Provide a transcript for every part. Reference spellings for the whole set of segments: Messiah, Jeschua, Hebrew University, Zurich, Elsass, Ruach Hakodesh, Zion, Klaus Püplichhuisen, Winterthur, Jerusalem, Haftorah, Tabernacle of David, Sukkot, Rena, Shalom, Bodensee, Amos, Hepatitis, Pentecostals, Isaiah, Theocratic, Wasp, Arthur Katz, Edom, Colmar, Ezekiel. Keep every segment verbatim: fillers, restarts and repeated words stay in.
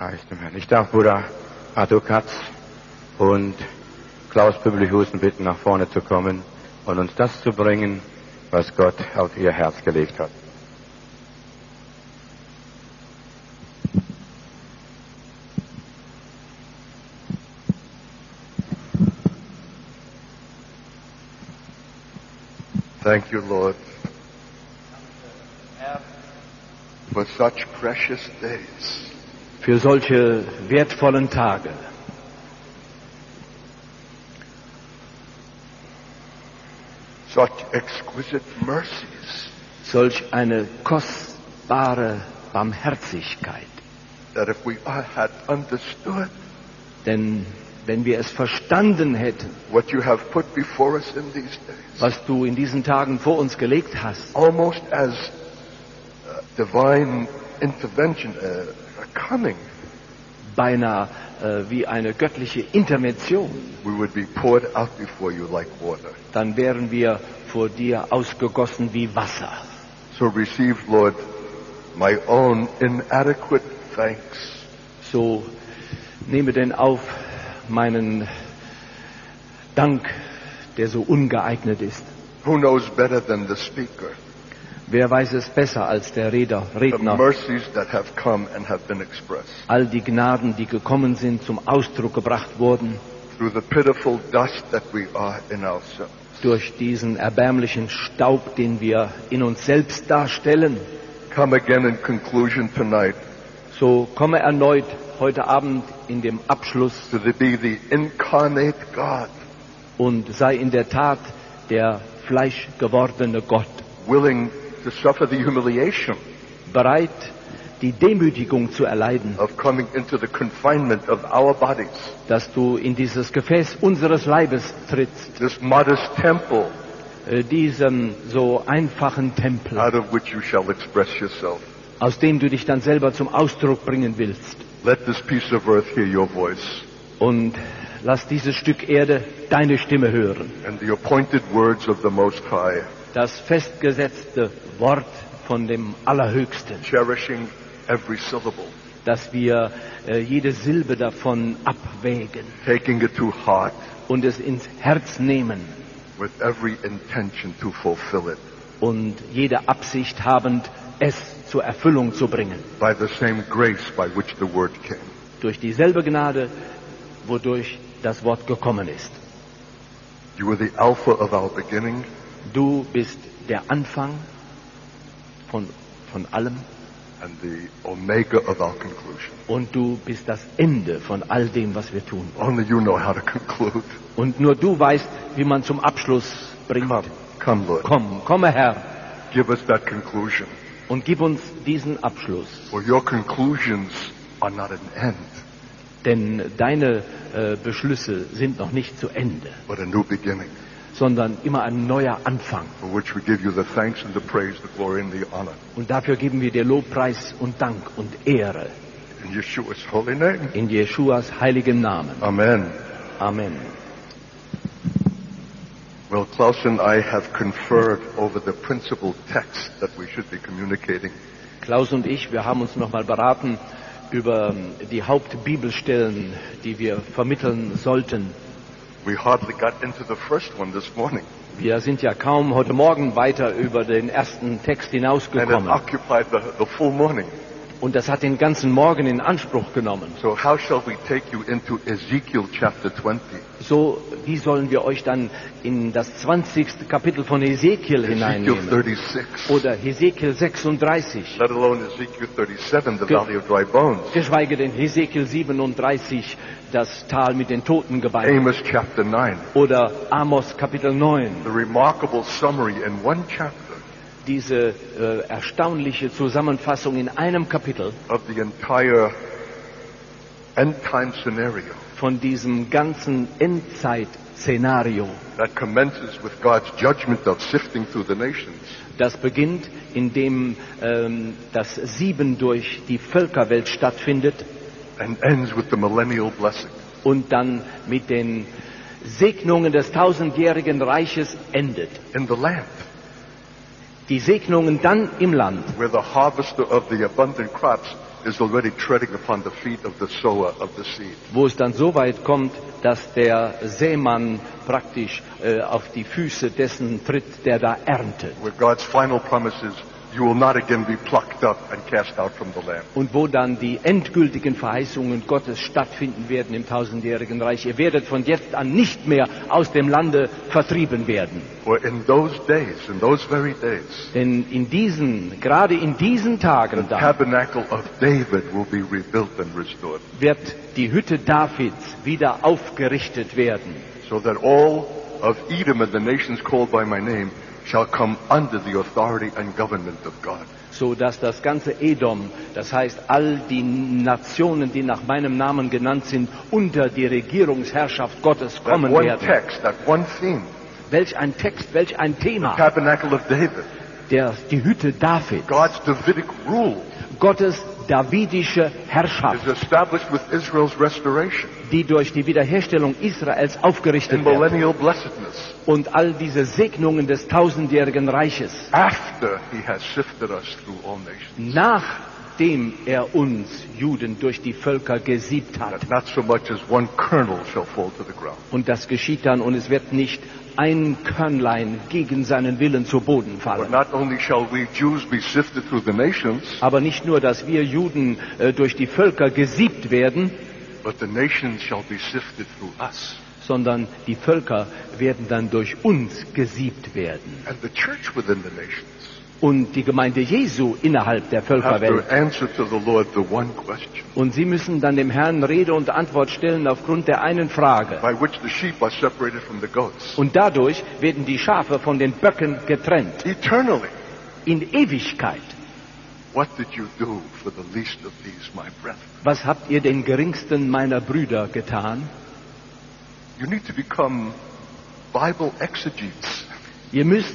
Preis dem Herrn. Ich darf Bruder Arthur Katz und Klaus Püplichhuisen bitten, nach vorne zu kommen und uns das zu bringen, was Gott auf ihr Herz gelegt hat. Thank you, Lord, for such precious days. Für solche wertvollen Tage. Such exquisite mercies. Solch eine kostbare Barmherzigkeit. That if we had understood, denn wenn wir es verstanden hätten, what you have put before us in these days, was du in diesen Tagen vor uns gelegt hast, almost as divine intervention, uh, coming, beinahe äh, wie eine göttliche Intervention, we would be poured out before you like water. Dann wären wir vor dir ausgegossen wie Wasser. So receive, Lord, my own inadequate thanks. So nehme denn auf meinen Dank, der so ungeeignet ist. Who knows better than the speaker? Wer weiß es besser als der Redner? All die Gnaden, die gekommen sind, zum Ausdruck gebracht wurden, durch diesen erbärmlichen Staub, den wir in uns selbst darstellen. Come again in conclusion tonight. So komme erneut heute Abend in dem Abschluss und sei in der Tat der fleischgewordene Gott. Willing to suffer the humiliation, bereit, die Demütigung zu erleiden, of coming into the confinement of our bodies, dass du in dieses Gefäß unseres Leibes trittst, this modest temple, äh, diesem so einfachen Tempel, out of which you shall express yourself, aus dem du dich dann selber zum Ausdruck bringen willst. Let this piece of earth hear your voice. Und lass dieses Stück Erde deine Stimme hören. And the appointed words of the Most High. Das festgesetzte Wort von dem Allerhöchsten, dass wir äh, jede Silbe davon abwägen, taking it to heart, und es ins Herz nehmen, with every intention to fulfill it, und jede Absicht habend, es zur Erfüllung zu bringen, by the same grace by which the word came, durch dieselbe Gnade, wodurch das Wort gekommen ist. You were the alpha of our beginning. Du bist der Anfang von, von allem, and the omega of our conclusion. Und du bist das Ende von all dem, was wir tun. Only you know how to conclude. Und nur du weißt, wie man zum Abschluss bringt. Come, come, Lord. Komm, komme Herr. Give us that conclusion. Und gib uns diesen Abschluss. For your conclusions are not an end. Denn deine äh, Beschlüsse sind noch nicht zu Ende. But a new beginning. Sondern immer ein neuer Anfang. Und dafür geben wir dir Lobpreis und Dank und Ehre. In Jeschuas, holy name. In Jeschuas heiligem Namen. Amen. Amen. Well, Klaus and I have conferred over the principal text that we should be communicating. Klaus und ich, wir haben uns nochmal beraten über die Hauptbibelstellen, die wir vermitteln sollten. We hardly got into the first one this morning. Wir sind ja kaum heute Morgen weiter über den ersten Text hinausgekommen. And it occupied the, the full morning. Und das hat den ganzen Morgen in Anspruch genommen. So, how shall we take you into Ezekiel chapter twenty? So, wie sollen wir euch dann in das zwanzigste Kapitel von Ezekiel hineinnehmen? thirty-six. Oder Ezekiel sechsunddreißig. Let alone Ezekiel thirty-seven, the Ge valley of dry bones. Geschweige denn Ezekiel siebenunddreißig, das Tal mit den Totengebeinen. Amos chapter nine. Oder Amos Kapitel neun. The remarkable summary in one chapter. Diese äh, erstaunliche Zusammenfassung in einem Kapitel von diesem ganzen Endzeit-Szenario. Das beginnt, indem ähm, das Sieben durch die Völkerwelt stattfindet und dann mit den Segnungen des tausendjährigen Reiches endet. In the land. Die Segnungen dann im Land, is already treading upon the feet of the sower of the seed. Wo es dann so weit kommt, dass der Sämann praktisch äh, auf die Füße dessen tritt, der da erntet. Where God's final promises, you will not again be plucked up and cast out from the land. Und wo dann die endgültigen Verheißungen Gottes stattfinden werden im tausendjährigen Reich. Ihr werdet von jetzt an nicht mehr aus dem Lande vertrieben werden. For in those days, in those very days, denn in diesen, gerade in diesen Tagen dann, the Tabernacle of David will be rebuilt and restored. Wird die Hütte Davids wieder aufgerichtet werden. So that all of Edom and the nations called by my name shall come under the authority and government of God. So dass das ganze Edom, das heißt all die Nationen, die nach meinem Namen genannt sind, unter die Regierungsherrschaft Gottes kommen that one werden. Text, that one theme, welch ein Text, welch ein Thema. The Tabernacle of David. Der, die Hütte Davids. God's Davidic rule. Gottes davidische Herrschaft, is established with Israel's restoration, die durch die Wiederherstellung Israels aufgerichtet wird. Und all diese Segnungen des tausendjährigen Reiches, after he has sifted us through all nations, nachdem er uns Juden durch die Völker gesiebt hat. Not so much as one kernel shall fall to the ground. Und das geschieht dann, und es wird nicht ein Körnlein gegen seinen Willen zu Boden fallen. Aber nicht nur, dass wir Juden äh, durch die Völker gesiebt werden, but the nations shall be sifted through us. Sondern die Völker werden dann durch uns gesiebt werden. And the church within the nations. Und die Gemeinde Jesu innerhalb der Völkerwelt. Und sie müssen dann dem Herrn Rede und Antwort stellen aufgrund der einen Frage. Und dadurch werden die Schafe von den Böcken getrennt. Eternally. In Ewigkeit. What did you do for the least of these, my brethren? Was habt ihr den geringsten meiner Brüder getan? You need to become Bible exegetes. Ihr müsst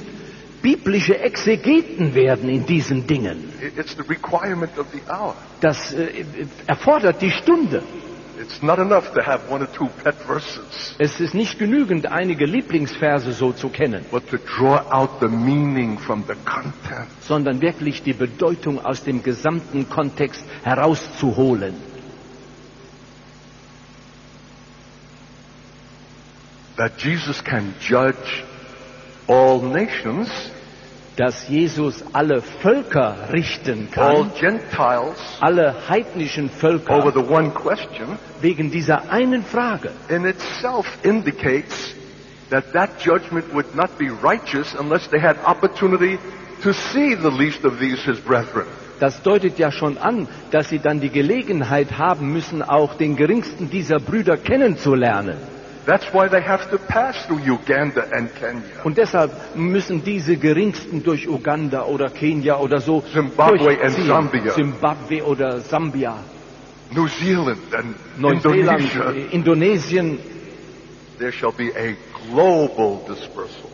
biblische Exegeten werden in diesen Dingen. It's the requirement of the hour. Das äh, erfordert die Stunde. It's not enough to have one or two pet verses. Es ist nicht genügend, einige Lieblingsverse so zu kennen, but to draw out the meaning from the content. Sondern wirklich die Bedeutung aus dem gesamten Kontext herauszuholen. That Jesus can judge all nations, dass Jesus alle Völker richten kann, all Gentiles, alle heidnischen Völker, over the one question, wegen dieser einen Frage, in itself indicates that that judgment would not be righteous unless they had opportunity to see the least of these his brethren. Das deutet ja schon an, dass sie dann die Gelegenheit haben müssen, auch den geringsten dieser Brüder kennenzulernen. That's why they have to pass through Uganda and Kenya. Und deshalb müssen diese Geringsten durch Uganda oder Kenia oder so, Zimbabwe and Zambia, Zimbabwe oder Sambia, New Zealand and Indonesia. Indonesien. There shall be a global dispersal.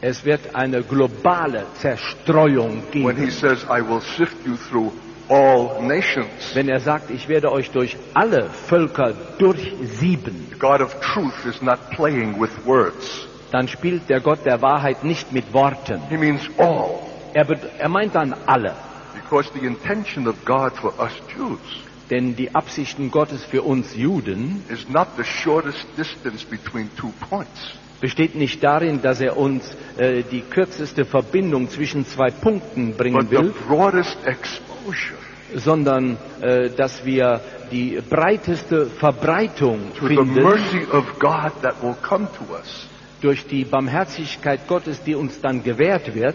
Es wird eine globale Zerstreuung geben. When he says, I will sift you through all nations. Wenn er sagt, ich werde euch durch alle Völker durchsieben, the God of truth is not playing with words. Dann spielt der Gott der Wahrheit nicht mit Worten. He means all. Er, er meint dann alle. Because the intention of God for us Jews, denn die Absichten Gottes für uns Juden, is not the shortest distance between two points. Besteht nicht darin, dass er uns äh, die kürzeste Verbindung zwischen zwei Punkten bringen will, sondern äh, dass wir die breiteste Verbreitung finden durch die Barmherzigkeit Gottes, die uns dann gewährt wird,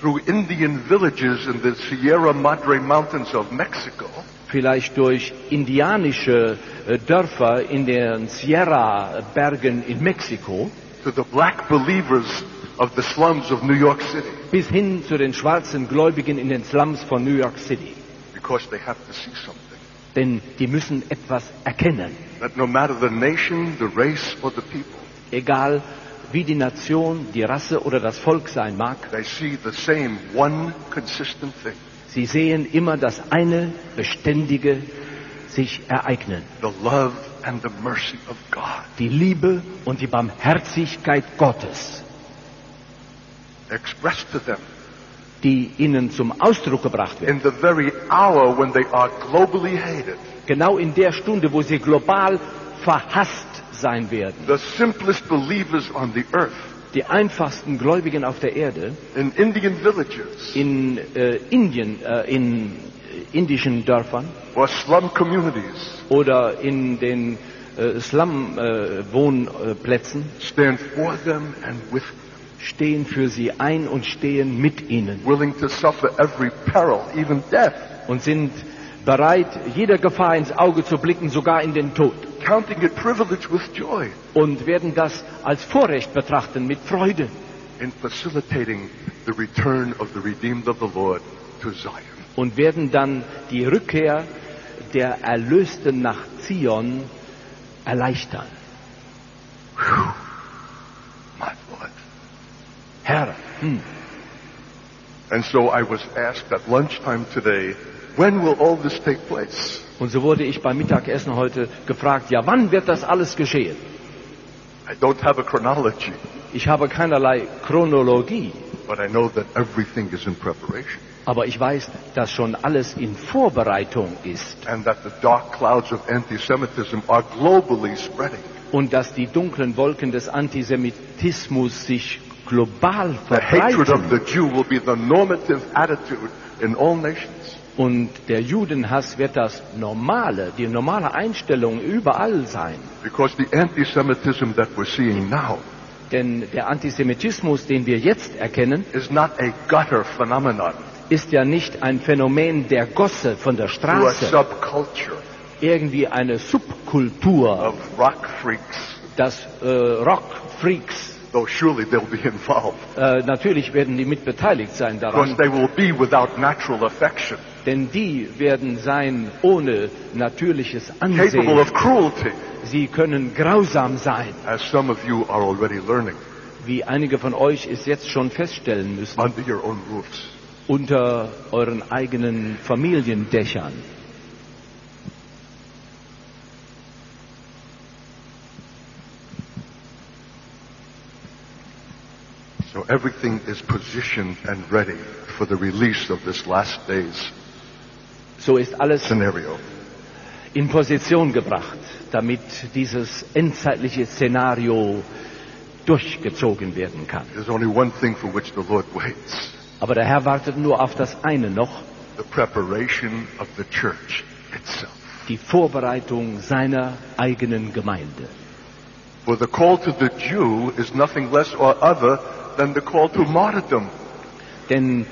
through Indian villages in the Sierra Madre Mountains of Mexico. Vielleicht durch indianische äh, Dörfer in den Sierra-Bergen in Mexiko. To the black believers of the slums of New York City. Bis hin zu den schwarzen Gläubigen in den Slums von New York City. Because they have to see something. Denn die müssen etwas erkennen. That no matter the nation, the race or the people, egal wie die Nation, die Rasse oder das Volk sein mag, they see the same one consistent thing. Sie sehen immer das eine Beständige sich ereignen. The love and the mercy of God. Die Liebe und die Barmherzigkeit Gottes. Expressed to them. die ihnen zum Ausdruck gebracht werden. In the very hour when they are globally hated. Genau in der Stunde, wo sie global verhasst sein werden. The simplest believers on the earth. Die einfachsten Gläubigen auf der Erde. In Indian villages. In äh, Indien, äh, in indischen Dörfern. Or slum communities. Oder in den äh, Slum-Wohnplätzen. Äh, Stand for them and with them. Stehen für sie ein und stehen mit ihnen. Willing to suffer every peril, even death. Und sind bereit, jeder Gefahr ins Auge zu blicken, sogar in den Tod. Counting it privilege with joy. Und werden das als Vorrecht betrachten, mit Freude. In facilitating the return of the redeemed of the Lord to Zion. Und werden dann die Rückkehr der Erlösten nach Zion erleichtern. Puh. Herr. Hm. And so I was asked at lunchtime today, when will all this take place? Und so wurde ich beim Mittagessen heute gefragt, ja, wann wird das alles geschehen? I don't have a chronology. Ich habe keinerlei Chronologie. But I know that everything is in preparation. Aber ich weiß, dass schon alles in Vorbereitung ist. And that the dark clouds of antisemitism are globally spreading. Und dass die dunklen Wolken des Antisemitismus sich global verbreiten. Und der Judenhass wird das normale, die normale Einstellung überall sein. Because the antisemitism that we're seeing now, denn der Antisemitismus, den wir jetzt erkennen, is not a gutter phenomenon, ist ja nicht ein Phänomen der Gosse von der Straße, subculture, irgendwie eine Subkultur of rock freaks. Das äh, Rockfreaks. Though surely they'll be involved. Äh, natürlich werden die mitbeteiligt sein daran. Because they will be without natural affection. Denn die werden sein ohne natürliches Ansehen. Capable of cruelty. Sie können grausam sein. As some of you are already learning. Wie einige von euch es jetzt schon feststellen müssen. Under your own roofs. Unter euren eigenen Familiendächern. So everything is positioned and ready for the release of this last days. So ist alles scenario. In Position gebracht, damit dieses endzeitliche Szenario durchgezogen werden kann. There's only one thing for which the Lord waits. Aber der Herr wartet nur auf das eine noch. The preparation of the church itself. Die Vorbereitung seiner eigenen Gemeinde. For the call to the Jew is nothing less or other than the call to martyrdom. Denn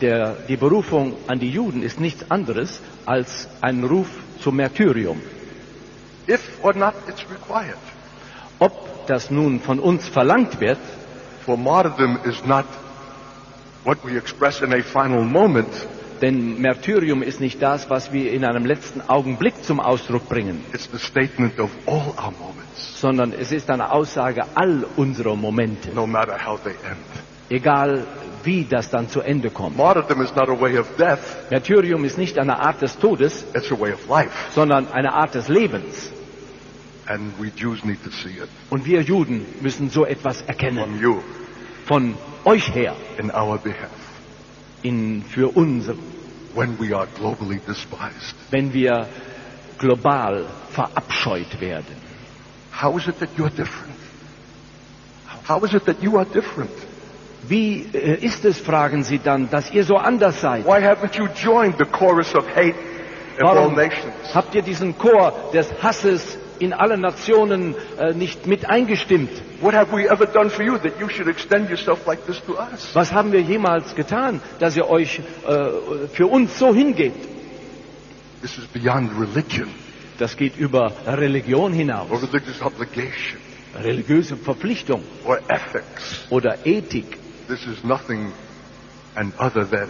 der, die Berufung an die Juden ist nichts anderes als ein Ruf zum Märtyrium. If or not it's required. Ob das nun von uns verlangt wird, for martyrdom is not what we express in a final moment. Denn Märtyrium ist nicht das, was wir in einem letzten Augenblick zum Ausdruck bringen. It's the statement of all our moments. Sondern es ist eine Aussage all unserer Momente. No matter how they end. Egal wie das dann zu Ende kommt. Martyrdom is not a way of death. Märtyrium ist nicht eine Art des Todes, it's a way of life. Sondern eine Art des Lebens. And we Jews need to see it. Und wir Juden müssen so etwas erkennen. From you. Von euch her. In our behalf. In, für uns, when we are globally despised. Wenn wir global verabscheut werden. How is it that you are different? How is it that you are different? Wie äh, ist es, fragen Sie dann, dass ihr so anders seid? Why haven't you joined the chorus of hate in all nations? Habt ihr diesen Chor des Hasses in allen Nationen äh, nicht mit eingestimmt? Was haben wir jemals getan, dass ihr euch äh, für uns so hingebt? This is beyond religion. Das geht über Religion hinaus. Or religious obligation. Religiöse Verpflichtung. Or ethics. Oder Ethik. This is nothing and other than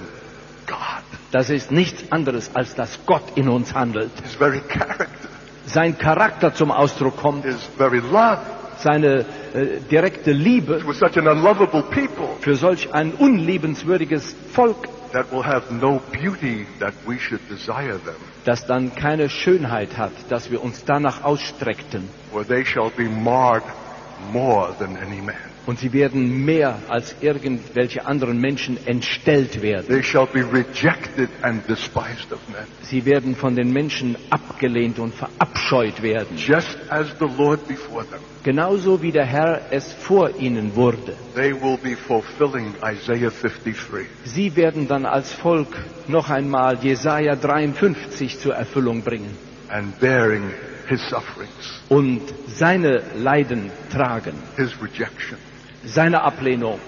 God. Das ist nichts anderes, als dass Gott in uns handelt. His very character. Sein Charakter zum Ausdruck kommt, seine äh, direkte Liebe für solch ein unliebenswürdiges Volk, das dann keine Schönheit hat, dass wir uns danach ausstreckten. Und sie werden mehr als irgendwelche anderen Menschen entstellt werden. They shall be rejected and despised of men. Sie werden von den Menschen abgelehnt und verabscheut werden. Just as the Lord before them. Genauso wie der Herr es vor ihnen wurde. They will be fulfilling Isaiah fifty-three. Sie werden dann als Volk noch einmal Jesaja dreiundfünfzig zur Erfüllung bringen. And bearing his sufferings. Und seine Leiden tragen. His rejection. Seine Ablehnung,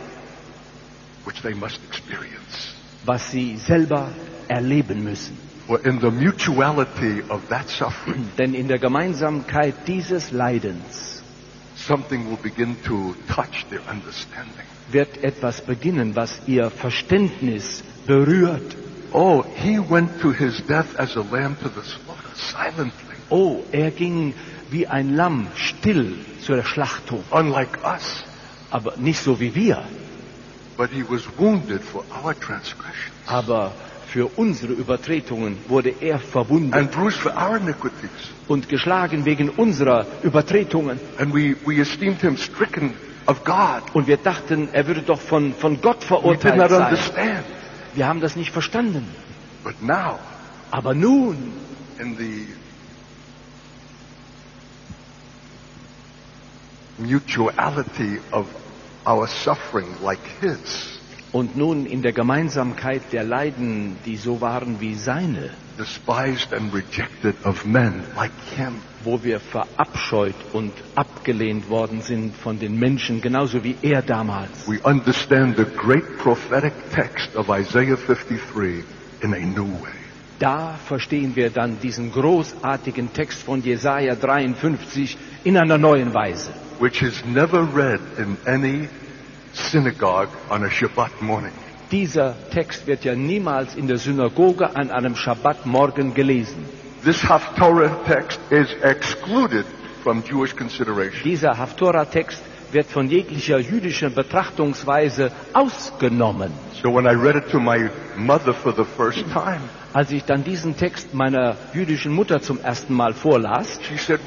which they must experience. Was sie selber erleben müssen. For in the mutuality of that suffering, denn in der Gemeinsamkeit dieses Leidens something will begin to touch their understanding. Wird etwas beginnen, was ihr Verständnis berührt. Oh, he went to his death as a lamb to the slaughter, silently. Oh, er ging wie ein Lamm still zur Schlachtung. Unlike us. Aber nicht so wie wir. But he was wounded for our transgressions. Aber für unsere Übertretungen wurde er verwundet. And bruised for our iniquities. Und geschlagen wegen unserer Übertretungen. And we, we esteemed him stricken of God. Und wir dachten, er würde doch von, von Gott verurteilt we did not sein. Understand. Wir haben das nicht verstanden. But now, aber nun, in the mutuality of our suffering like his, und nun in der Gemeinsamkeit der Leiden, die so waren wie seine, despised and rejected of men like him, wo wir verabscheut und abgelehnt worden sind von den Menschen, genauso wie er damals. We understand the great prophetic text of Isaiah fifty-three in a new way. Da verstehen wir dann diesen großartigen Text von Jesaja dreiundfünfzig in einer neuen Weise. Which is never read in any synagogue on a Shabbat morning. Dieser Text wird ja niemals in der Synagoge an einem Schabbatmorgen gelesen. This Haftorah text is excluded from Jewish consideration. Dieser Haftorah-Text wird von jeglicher jüdischer Betrachtungsweise ausgenommen. So when I read it to my mother for the first time, als ich dann diesen Text meiner jüdischen Mutter zum ersten Mal vorlas, she said,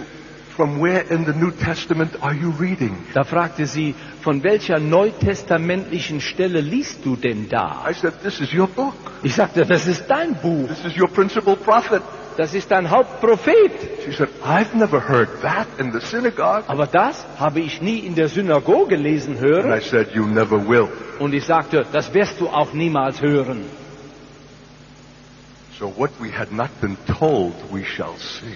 "From where in the New Testament are you reading?" Da fragte sie, von welcher neutestamentlichen Stelle liest du denn da? I said, "This is your book." Ich sagte, das ist dein Buch. This is your principal prophet. Das ist dein Hauptprophet. She said, I've never heard that in the synagogue. Aber das habe ich nie in der Synagoge lesen hören. And I said, you never will. Und ich sagte, das wirst du auch niemals hören. So what we had not been told, we shall see.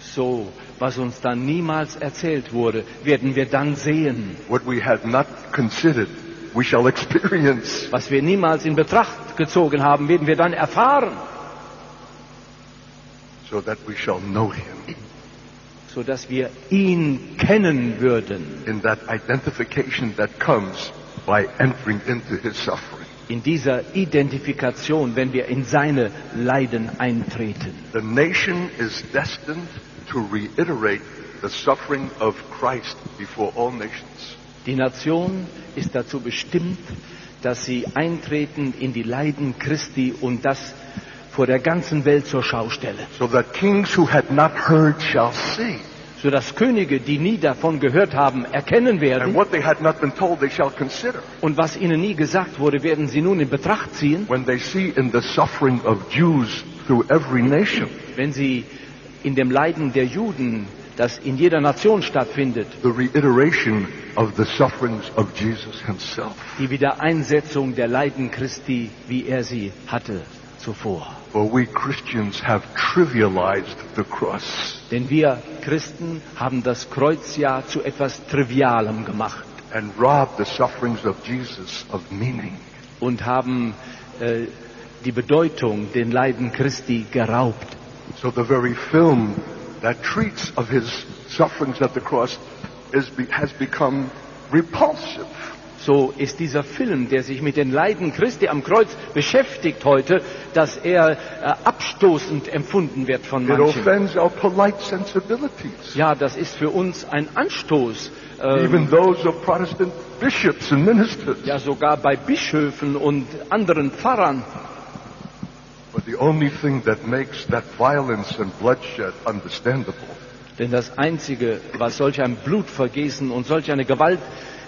So, was uns dann niemals erzählt wurde, werden wir dann sehen. What we had not considered, we shall experience. Was wir niemals in Betracht gezogen haben, werden wir dann erfahren. So that we shall know him. So dass wir ihn kennen würden. In that identification that comes by entering into his suffering. In dieser Identifikation, wenn wir in seine Leiden eintreten. The nation is destined to reiterate the suffering of Christ before all nations. Die Nation ist dazu bestimmt, dass sie eintreten in die Leiden Christi und das vor der ganzen Welt zur Schau stelle. So that kings who had not heard shall see. So dass Könige, die nie davon gehört haben, erkennen werden. And what they had not been told, they shall consider. Und was ihnen nie gesagt wurde, werden sie nun in Betracht ziehen. When they see in the suffering of Jews through every nation. Wenn sie in dem Leiden der Juden, das in jeder Nation stattfindet, the reiteration of the sufferings of Jesus himself. Die Wiedereinsetzung der Leiden Christi, wie er sie hatte zuvor. For we Christians have trivialized the cross. Denn wir Christen haben das Kreuz ja zu etwas Trivialem gemacht. And robbed the sufferings of Jesus of meaning. Und haben äh, die Bedeutung, den Leiden Christi, geraubt. So the very film that treats of his sufferings at the cross is, has become repulsive. So ist dieser Film, der sich mit den Leiden Christi am Kreuz beschäftigt heute, dass er äh, abstoßend empfunden wird von manchen. It offends our polite sensibilities. Ja, das ist für uns ein Anstoß. Ähm, Even those of Protestant bishops and ministers. Ja, sogar bei Bischöfen und anderen Pfarrern. But the only thing that makes that violence and bloodshed understandable. Denn das Einzige, was solch ein Blutvergießen und solch eine Gewalt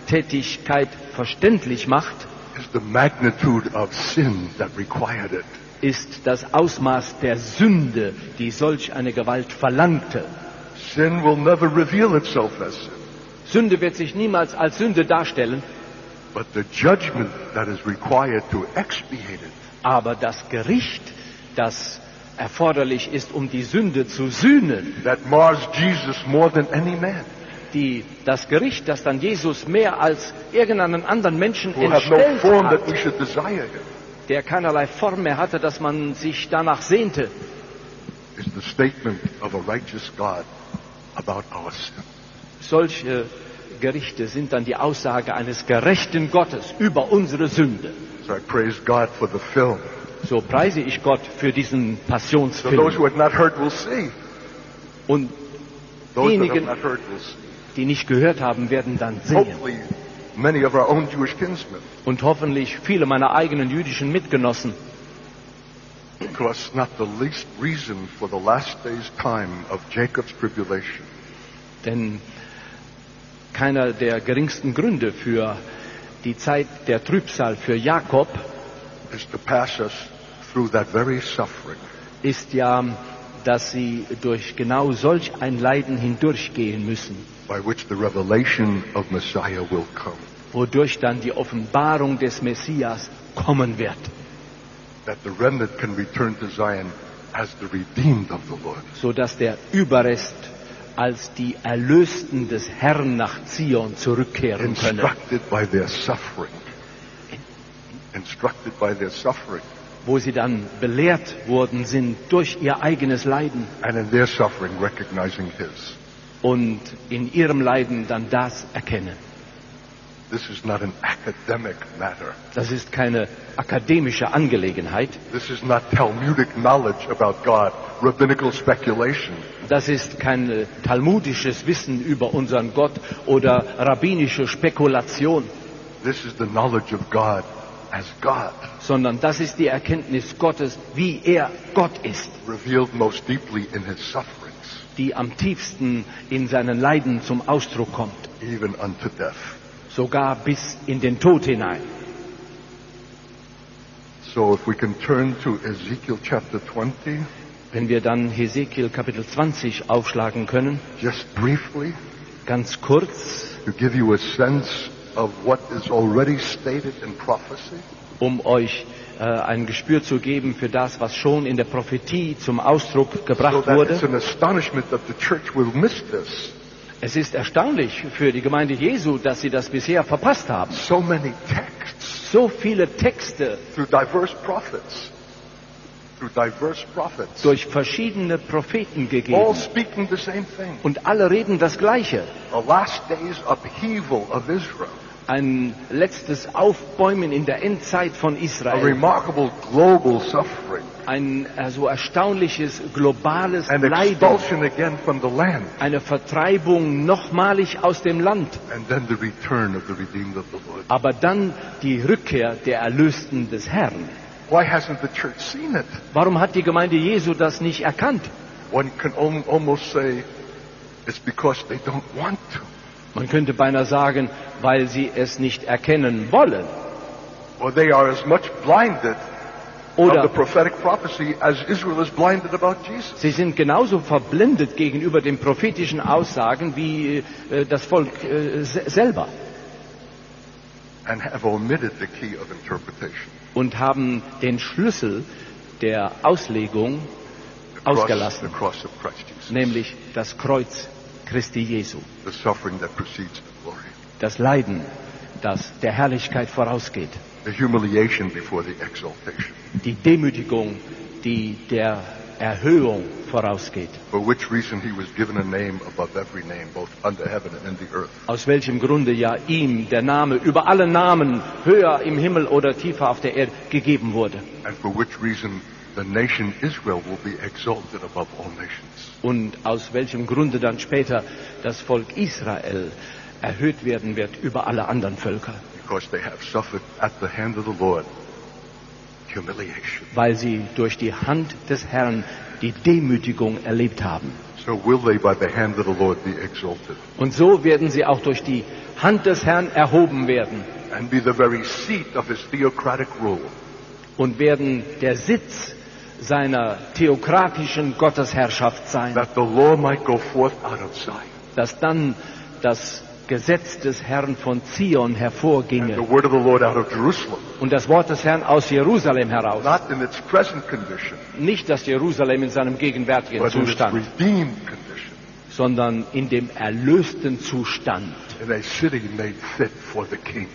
Tätigkeit verständlich macht, is the magnitude of sin that required it. Ist das Ausmaß der Sünde, die solch eine Gewalt verlangte. Sin will never reveal itself as sin. Sünde wird sich niemals als Sünde darstellen. But the judgment that is required to expiate it. Aber das Gericht, das erforderlich ist, um die Sünde zu sühnen, that mars Jesus more than any man. Die, das Gericht, das dann Jesus mehr als irgendeinen anderen Menschen entstellt hat, der keinerlei Form mehr hatte, dass man sich danach sehnte, solche Gerichte sind dann die Aussage eines gerechten Gottes über unsere Sünde. So I praise God for the film. So preise ich Gott für diesen Passionsfilm. So those who have not heard will see. Und diejenigen, die nicht gehört haben, werden dann singen. Many of our own Jewish kinsmen. Und hoffentlich viele meiner eigenen jüdischen Mitgenossen. Denn keiner der geringsten Gründe für die Zeit der Trübsal für Jakob is to pass us through that very suffering. Ist ja, dass sie durch genau solch ein Leiden hindurchgehen müssen, by which the revelation of Messiah will come. Wodurch dann die Offenbarung des Messias kommen wird. That the remnant can return to Zion as the redeemed of the Lord. So dass der Überrest als die Erlösten des Herrn nach Zion zurückkehren können. Instructed by their suffering. Instructed by their suffering. Wo sie dann belehrt worden sind durch ihr eigenes Leiden. And in their suffering recognizing his. Und in ihrem Leiden dann das erkennen. This is not an academic matter. Das ist keine akademische Angelegenheit. This is not Talmudic knowledge about God, rabbinical speculation. Das ist kein talmudisches Wissen über unseren Gott oder rabbinische Spekulation. This is the knowledge of God as God. Sondern das ist die Erkenntnis Gottes, wie er Gott ist. Revealed most deeply in his suffering. Die am tiefsten in seinen Leiden zum Ausdruck kommt. Even unto death. Sogar bis in den Tod hinein. So if we can turn to Ezekiel chapter twenty, wenn wir dann Hesekiel Kapitel zwanzig aufschlagen können, just briefly, ganz kurz, to give you a sense of what is already stated in prophecy, um euch äh, ein Gespür zu geben für das, was schon in der Prophetie zum Ausdruck gebracht so wurde. Es ist erstaunlich für die Gemeinde Jesu, dass sie das bisher verpasst haben. So, many texts, so viele Texte through diverse prophets, through diverse prophets, durch verschiedene Propheten gegeben. All speaking the same thing. Und alle reden das Gleiche. The last days upheaval of Israel. Ein letztes Aufbäumen in der Endzeit von Israel. Ein so erstaunliches globales Leiden. Eine Vertreibung nochmalig aus dem Land. Aber dann die Rückkehr der Erlösten des Herrn. Warum hat die Gemeinde Jesu das nicht erkannt? Man kann almost sagen, es ist, weil sie es nicht wollen. Man könnte beinahe sagen, weil sie es nicht erkennen wollen. Oder sie sind genauso verblendet gegenüber den prophetischen Aussagen wie äh, das Volk äh, selber. Und haben den Schlüssel der Auslegung ausgelassen, nämlich das Kreuz Christi Jesu. The suffering that precedes the glory. Das Leiden, das der Herrlichkeit vorausgeht. The humiliation before the exaltation. Die Demütigung, die der Erhöhung vorausgeht. For which reason he was given a name above every name, both under heaven and in the earth. Aus welchem Grunde ja ihm der Name über alle Namen, höher im Himmel oder tiefer auf der Erde, gegeben wurde. And for which reason the nation Israel will be exalted above all nations. Und aus welchem Grunde dann später das Volk Israel erhöht werden wird über alle anderen Völker. Because they have suffered at the hand of the Lord humiliation. Weil sie durch die Hand des Herrn die Demütigung erlebt haben. Und so werden sie auch durch die Hand des Herrn erhoben werden. And be the very seat of his theocratic rule. Und werden der Sitz seiner theokratischen Gottesherrschaft sein. That the law might go forth out of Zion. Dass dann das Gesetz des Herrn von Zion hervorginge. And the word of the Lord out of Jerusalem. Und das Wort des Herrn aus Jerusalem heraus. Not in its present condition. Nicht das Jerusalem in seinem gegenwärtigen but Zustand. In its redeemed condition. Sondern in dem erlösten Zustand. In a city made fit for the king.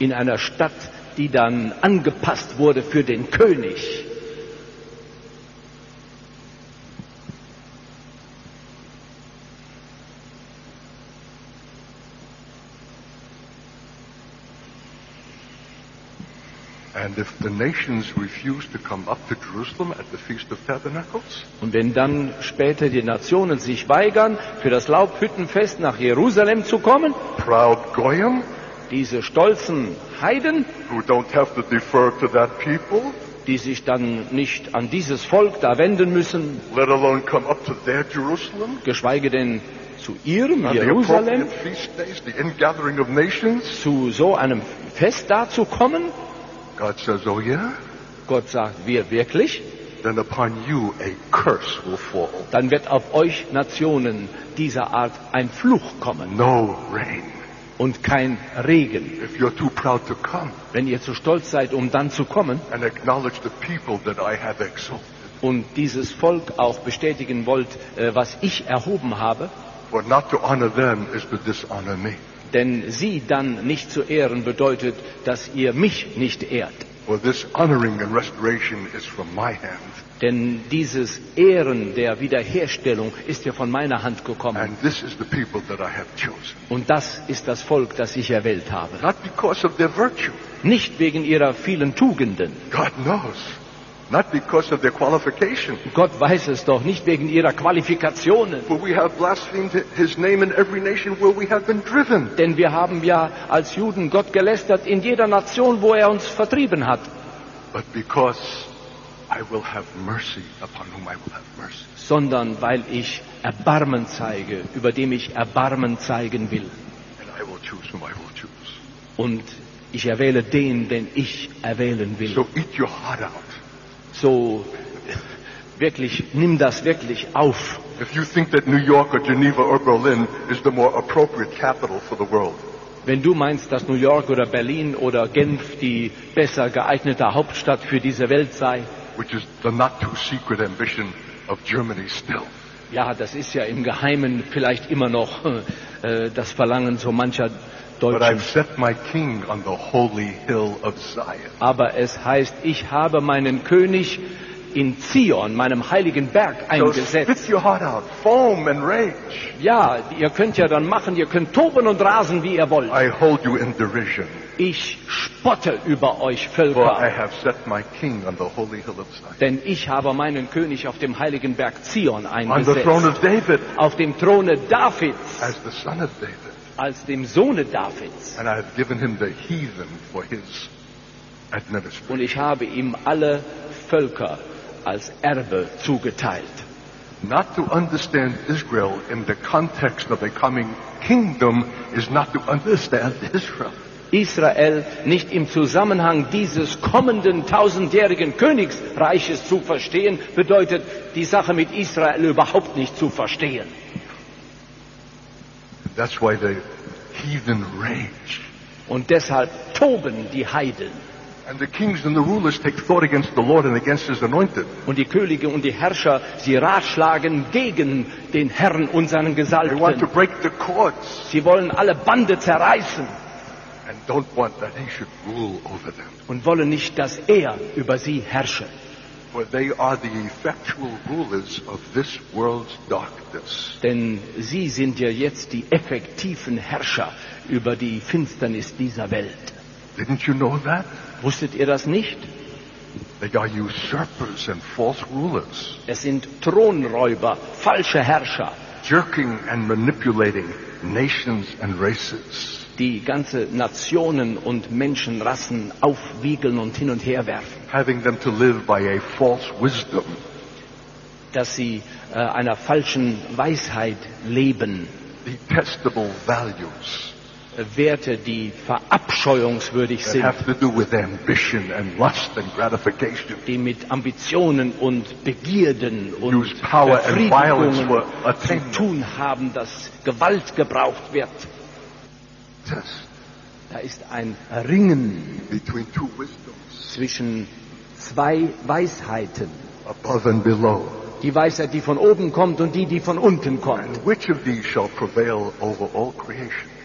In einer Stadt, die dann angepasst wurde für den König. Und wenn dann später die Nationen sich weigern, für das Laubhüttenfest nach Jerusalem zu kommen, proud Goyim, diese stolzen Heiden, who don't have to defer to that people, die sich dann nicht an dieses Volk da wenden müssen, let alone come up to their Jerusalem, geschweige denn zu ihrem and Jerusalem, the feast days, the ingathering of nations, zu so einem Fest dazu kommen. God says, oh yeah? Gott sagt, wir wirklich? Then upon you a curse will fall. Dann wird auf euch Nationen dieser Art ein Fluch kommen. No rain. Und kein Regen. If you're too proud to come, wenn ihr zu stolz seid, um dann zu kommen, and acknowledge the people that I have exalted, und dieses Volk auch bestätigen wollt, was ich erhoben habe, for not to honor them is to dishonor me. Denn sie dann nicht zu ehren bedeutet, dass ihr mich nicht ehrt. Well, this honoring and restoration is from my hand. Denn dieses Ehren der Wiederherstellung ist ja von meiner Hand gekommen. And this is the people that I have chosen. Und das ist das Volk, das ich erwählt habe. Not because of their virtue. Nicht wegen ihrer vielen Tugenden. God knows. Not because of their qualification. Gott weiß es doch, nicht wegen ihrer Qualifikationen. Denn wir haben ja als Juden Gott gelästert in jeder Nation, wo er uns vertrieben hat. Sondern weil ich Erbarmen zeige, über dem ich Erbarmen zeigen will. And I will choose whom I will choose. Und ich erwähle den, den ich erwählen will. So eat your heart out. So, wirklich, nimm das wirklich auf. Wenn du meinst, dass New York oder Berlin oder Genf die besser geeignete Hauptstadt für diese Welt sei, ja, das ist ja im Geheimen vielleicht immer noch äh, das Verlangen so mancher Deutschen. But I've set my king on the holy hill of Zion. Aber es heißt, ich habe meinen König in Zion, meinem heiligen Berg, eingesetzt. So spit your heart out, foam and rage. Ja, ihr könnt ja dann machen, ihr könnt toben und rasen, wie ihr wollt. I hold you in derision. Ich spotte über euch, Völker. For I have set my king on the holy hill of Zion. Denn ich habe meinen König auf dem heiligen Berg Zion eingesetzt. On the throne of David. Auf dem Throne Davids. As the son of David. Als dem Sohne Davids. And I have given him the heathen for his administration. Und ich habe ihm alle Völker als Erbe zugeteilt. Not to understand Israel in the context of a coming kingdom is not to understand Israel. Israel nicht im Zusammenhang dieses kommenden tausendjährigen Königsreiches zu verstehen, bedeutet die Sache mit Israel überhaupt nicht zu verstehen. That's why the heathen rage. Und deshalb toben die Heiden. And the kings and the rulers take thought against the Lord and against his anointed. Und die Könige und die Herrscher, sie ratschlagen gegen den Herrn und seinen Gesalbten. They want to break the cords. Sie wollen alle Bande zerreißen. And don't want that he should rule over them. Und wollen nicht, dass er über sie herrsche. For they are the effectual rulers of this world's darkness. Denn sie sind ja jetzt die effektiven Herrscher über die Finsternis dieser Welt. Didn't you know that? Wusstet ihr das nicht? They are usurpers and false rulers. Es sind Thronräuber, falsche Herrscher. Jerking and manipulating nations and races. Die ganze Nationen und Menschenrassen aufwiegeln und hin und her werfen. Having them to live by a false wisdom. dass sie äh, einer falschen Weisheit leben. Detestable values. Werte, die verabscheuungswürdig sind, die mit Ambitionen und Begierden und Befriedigungen zu tun haben, dass Gewalt gebraucht wird. Da ist ein Ringen zwischen zwei Weisheiten. Above and below. Die Weisheit, die von oben kommt, und die, die von unten kommt.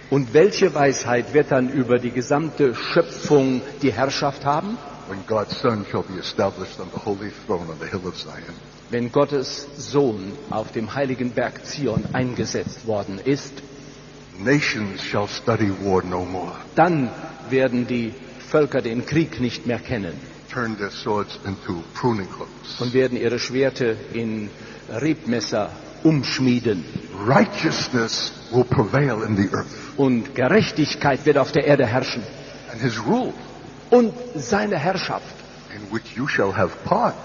Und welche Weisheit wird dann über die gesamte Schöpfung die Herrschaft haben? Wenn Gottes Sohn auf dem heiligen Berg Zion eingesetzt worden ist, dann werden die Völker den Krieg nicht mehr kennen und werden ihre Schwerter in Rebmesser umschmieden. Righteousness will prevail in the earth. Und Gerechtigkeit wird auf der Erde herrschen. And his rule. Und seine Herrschaft, in which you shall have part.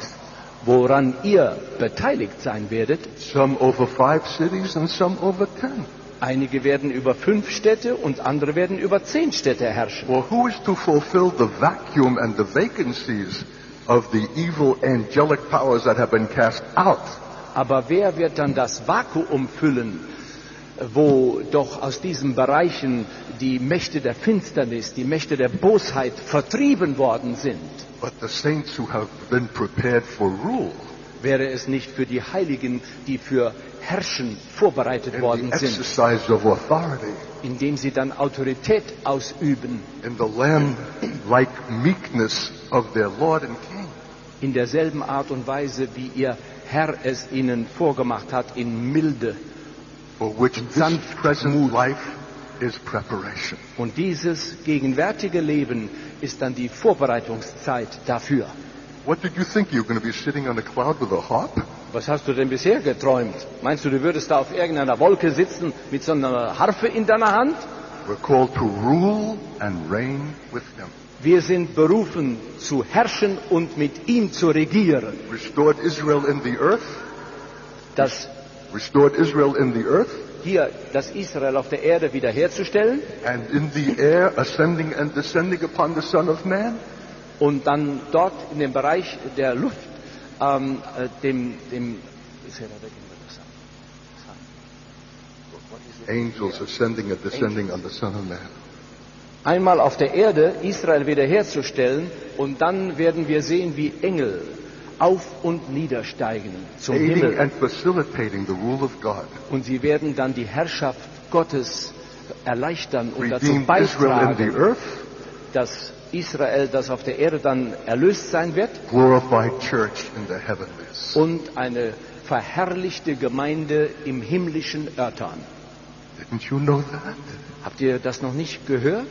Woran ihr beteiligt sein werdet. Some over five cities and some over ten. Einige werden über fünf Städte und andere werden über zehn Städte herrschen. Well, who is to fulfill the vacuum and the vacancies of the evil angelic powers that have been cast out? Aber wer wird dann das Vakuum füllen, wo doch aus diesen Bereichen die Mächte der Finsternis, die Mächte der Bosheit vertrieben worden sind? But the saints who have been prepared for rule, wäre es nicht für die Heiligen, die für Herrschen vorbereitet worden sind, indem sie dann Autorität ausüben, in the lamb-like meekness of their Lord and King, in derselben Art und Weise, wie ihr Herr es ihnen vorgemacht hat, in Milde und Sanftmut. Und dieses gegenwärtige Leben ist dann die Vorbereitungszeit dafür. Was hast du denn bisher geträumt? Meinst du, du würdest da auf irgendeiner Wolke sitzen mit so einer Harfe in deiner Hand? We're called to rule and reign with him. Wir sind berufen, zu herrschen und mit ihm zu regieren. Restored Israel in the earth. Das Restored Israel in the earth. Hier das Israel auf der Erde wiederherzustellen. And in the air, ascending and descending upon the Son of Man. Und dann dort in dem Bereich der Luft, ähm, äh, dem, dem Angels ascending and descending on the Son of Man. Einmal auf der Erde Israel wiederherzustellen, und dann werden wir sehen, wie Engel auf und niedersteigen zum Himmel. And facilitating the rule of God. Und sie werden dann die Herrschaft Gottes erleichtern und Redeemed dazu beitragen, dass Israel, das auf der Erde dann erlöst sein wird, glorified church in the heavenlies, und eine verherrlichte Gemeinde im himmlischen Örtern. Didn't you know that? Habt ihr das noch nicht gehört?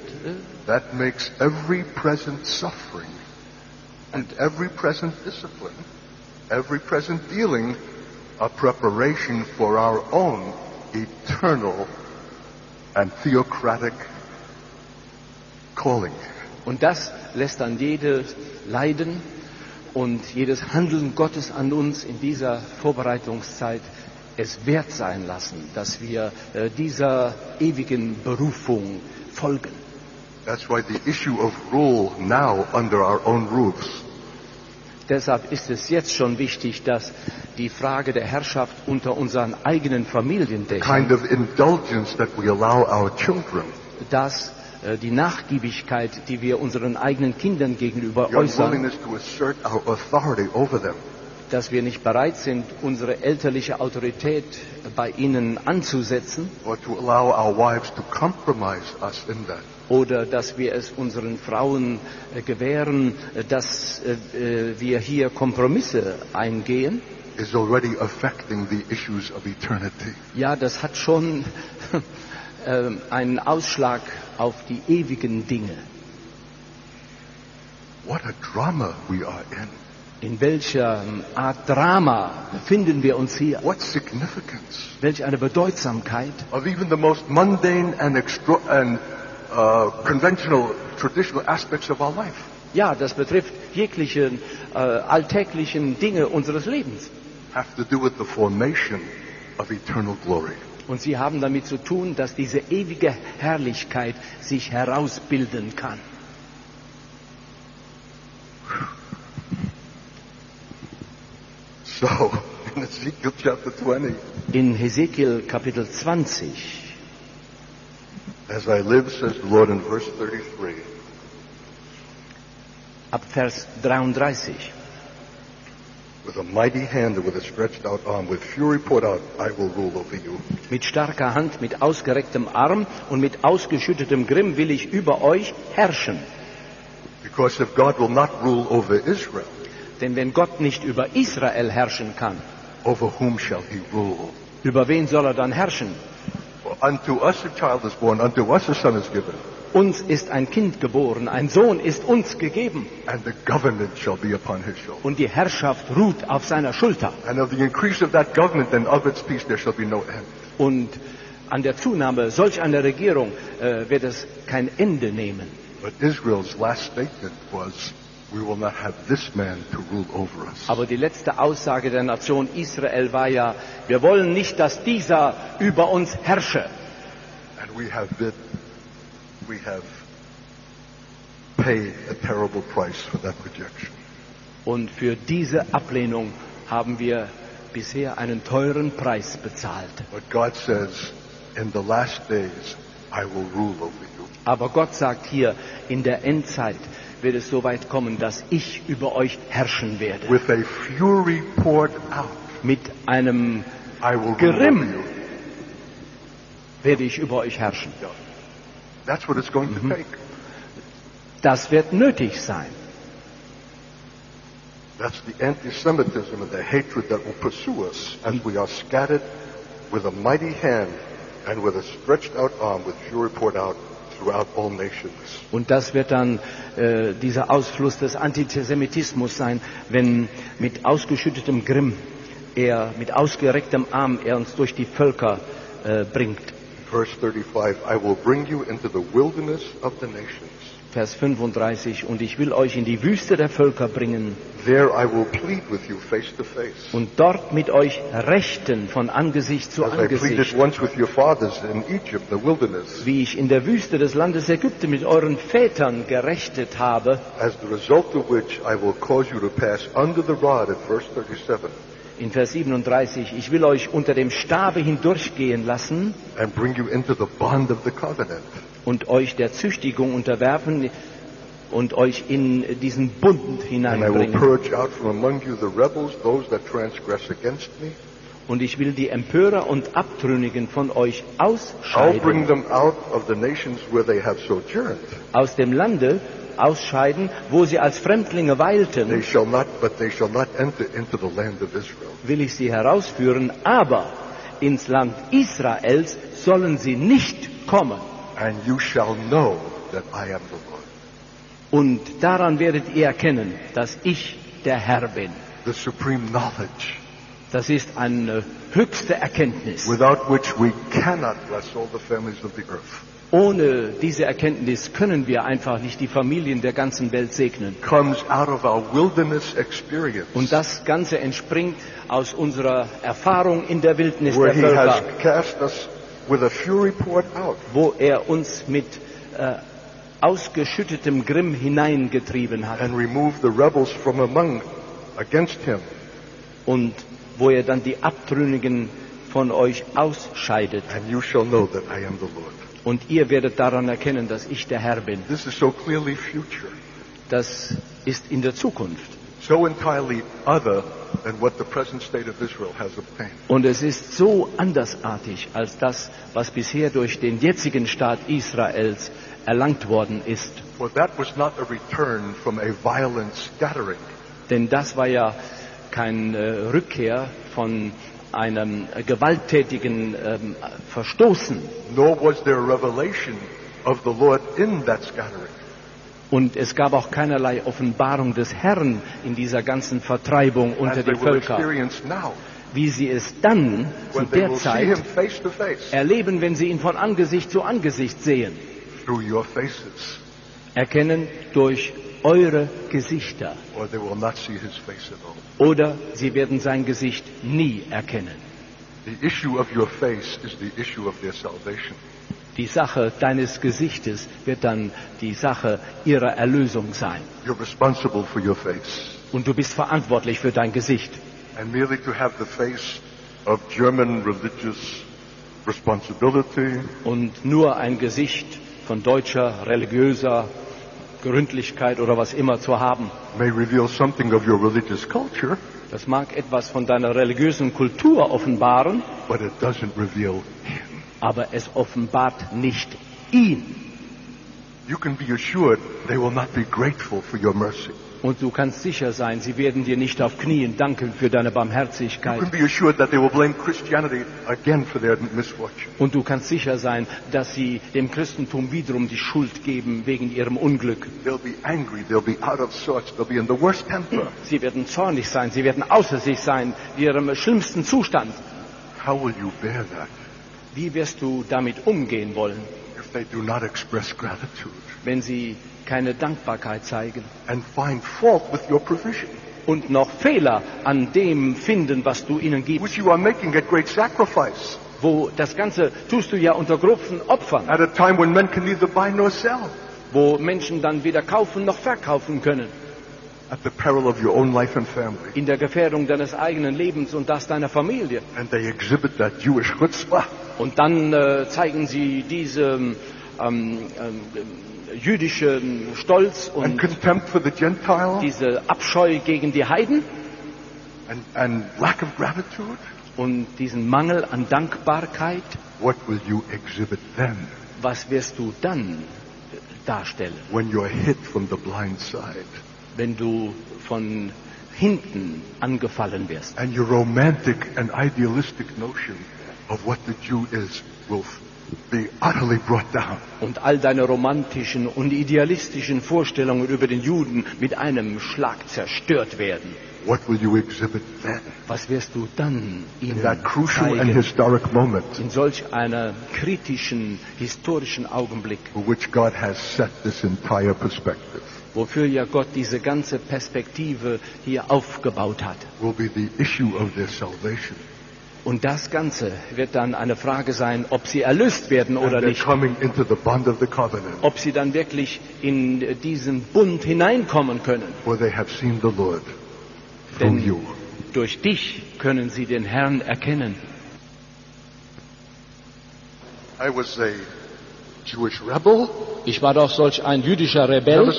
That makes every present suffering and every present discipline, every present dealing a preparation for our own eternal and theocratic calling. Und das lässt dann jedes Leiden und jedes Handeln Gottes an uns in dieser Vorbereitungszeit es wert sein lassen, dass wir äh, dieser ewigen Berufung folgen. That's why the issue of rule now under our own roofs. Deshalb ist es jetzt schon wichtig, dass die Frage der Herrschaft unter unseren eigenen Familiendächern, kind of indulgence that we allow our children, dass äh, die Nachgiebigkeit, die wir unseren eigenen Kindern gegenüber your äußern, willingness to assert our authority over them, dass wir nicht bereit sind, unsere elterliche Autorität bei ihnen anzusetzen, oder dass wir es unseren Frauen gewähren, dass wir hier Kompromisse eingehen. Ja, das hat schon einen Ausschlag auf die ewigen Dinge. What a drama we are in. In welcher Art Drama befinden wir uns hier? What significance? Welch eine Bedeutsamkeit of even the most mundane and, extra and uh, conventional, traditional aspects of our life. Ja, das betrifft jegliche äh, alltäglichen Dinge unseres Lebens. have to do with the formation of eternal glory. Und sie haben damit zu tun, dass diese ewige Herrlichkeit sich herausbilden kann. So, in Ezekiel chapter twenty. In Ezekiel Kapitel zwanzig. As I live, says the Lord in verse thirty-three. Ab Vers dreiunddreißig. With a mighty hand and with a stretched out arm, with fury poured out, I will rule over you. Mit starker Hand, mit ausgerecktem Arm und mit ausgeschüttetem Grimm will ich über euch herrschen. Because if God will not rule over Israel, denn wenn Gott nicht über Israel herrschen kann, over whom shall he rule? Über wen soll er dann herrschen? For unto us a child is born, unto us a son is given. Uns ist ein Kind geboren, ein Sohn ist uns gegeben. And the government shall be upon his shoulder. Und die Herrschaft ruht auf seiner Schulter. And of the increase of that government and of its peace there shall be no end. Und an der Zunahme solch einer Regierung äh, wird es kein Ende nehmen. But Israel's last statement was, we will not have this man to rule over us. Aber die letzte Aussage der Nation Israel war ja, wir wollen nicht, dass dieser über uns herrsche. And we have been We have paid a terrible price for that rejection. Und für diese Ablehnung haben wir bisher einen teuren Preis bezahlt. But God says, in the last days, I will rule over you. Aber Gott sagt hier, in der Endzeit wird es so weit kommen, dass ich über euch herrschen werde. With a fury poured out, mit einem Grimm werde ich über euch herrschen. Ja. That's what it's going to take. Das wird nötig sein. That's the anti-Semitism and the hatred that will pursue us as we are scattered with a mighty hand and with a stretched out arm with fury poured out throughout all nations. Und das wird dann äh, dieser Ausfluss des Antisemitismus sein, wenn mit ausgeschüttetem Grimm er, mit ausgerecktem Arm er uns durch die Völker äh, bringt. Vers fünfunddreißig, I will bring you into the wilderness of the nations. Vers fünfunddreißig, und ich will euch in die Wüste der Völker bringen. There I will plead with you face to face. Und dort mit euch rechten von Angesicht zu As Angesicht. I pleaded once with your fathers in Egypt, the wilderness. Wie ich in der Wüste des Landes Ägypten mit euren Vätern gerechtet habe. As the result of which I will cause you to pass under the rod at verse thirty-seven. In Vers siebenunddreißig, ich will euch unter dem Stabe hindurchgehen lassen and bring you into the bond of the covenant. Und euch der Züchtigung unterwerfen und euch in diesen Bund hineinbringen. Und ich will die Empörer und Abtrünnigen von euch ausscheiden. I'll bring them out of the nations where they have sojourned. Aus dem Lande ausscheiden, wo sie als Fremdlinge weilten, they shall not, but they shall not enter into the land of Israel. Will ich sie herausführen, aber ins Land Israels sollen sie nicht kommen. And you shall know that I am the Lord. Und daran werdet ihr erkennen, dass ich der Herr bin. The supreme knowledge. Das ist eine höchste Erkenntnis. Without which we cannot bless all the families of the earth. Ohne diese Erkenntnis können wir einfach nicht die Familien der ganzen Welt segnen. Und das Ganze entspringt aus unserer Erfahrung in der Wildnis der Völker, wo er uns mit äh, ausgeschüttetem Grimm hineingetrieben hat und wo er dann die Abtrünnigen von euch ausscheidet. And you shall know that I am the Lord. Und ihr werdet daran erkennen, dass ich der Herr bin. This is so clearly future. Das ist in der Zukunft. So entirely other than what the present state of Israel has obtained. Und es ist so andersartig als das, was bisher durch den jetzigen Staat Israels erlangt worden ist. For that was not a return from a violent scattering. Denn das war ja keine Rückkehr von einem gewalttätigen ähm, Verstoßen. Nor was there a revelation of the Lord in that scattering. Und es gab auch keinerlei Offenbarung des Herrn in dieser ganzen Vertreibung unter den Völkern, wie sie es dann zu der Zeit erleben, wenn sie ihn von Angesicht zu Angesicht sehen. Erkennen durch eure Gesichter. Or they will not see his face at all. Oder sie werden sein Gesicht nie erkennen. The issue of your face is the issue of their salvation. Die Sache deines Gesichtes wird dann die Sache ihrer Erlösung sein. You're responsible for your face. Und du bist verantwortlich für dein Gesicht. And merely to have the face of German religious responsibility. Und nur ein Gesicht von deutscher, religiöser Gründlichkeit oder was immer zu haben. May reveal something of your religious culture. Das mag etwas von deiner religiösen Kultur offenbaren. But it doesn't reveal him. Aber es offenbart nicht ihn. You can be assured they will not be grateful for your mercy. Und du kannst sicher sein, sie werden dir nicht auf Knien danken für deine Barmherzigkeit. Und du kannst sicher sein, dass sie dem Christentum wiederum die Schuld geben wegen ihrem Unglück. Sie werden zornig sein, sie werden außer sich sein, in ihrem schlimmsten Zustand. How will you bear that? Wie wirst du damit umgehen wollen, if they do not express gratitude? Wenn sie keine Dankbarkeit zeigen and find fault with your provision. Und noch Fehler an dem finden, was du ihnen gibst, which you are making at great sacrifice. Wo das Ganze tust du ja unter großen Opfern, at a time when men can neither buy nor sell. Wo Menschen dann weder kaufen noch verkaufen können, at the peril of your own life and family. In der Gefährdung deines eigenen Lebens und das deiner Familie. And they exhibit that Jewish chutzpah. Und dann äh, zeigen sie diese ähm, ähm, jüdischen Stolz und diese Abscheu gegen die Heiden and, and lack of gratitude. Und diesen Mangel an Dankbarkeit. What will you exhibit then? Was wirst du dann darstellen, when you're hit from the blind side? Wenn du von hinten angefallen wirst? And your romantic and idealistic notion of what the Jew is will be utterly brought down. Und all deine romantischen und idealistischen Vorstellungen über den Juden mit einem Schlag zerstört werden. What will you exhibit then? Was wirst du dann ihnen in that crucial zeigen, and historic moment, in solch einem kritischen, historischen Augenblick, for which God has set this entire perspective, wofür ja Gott diese ganze Perspektive hier aufgebaut hat? Will be the issue of their salvation. Und das Ganze wird dann eine Frage sein, ob sie erlöst werden oder nicht. Ob sie dann wirklich in diesen Bund hineinkommen können. Denn durch dich können sie den Herrn erkennen. Ich war doch solch ein jüdischer Rebell.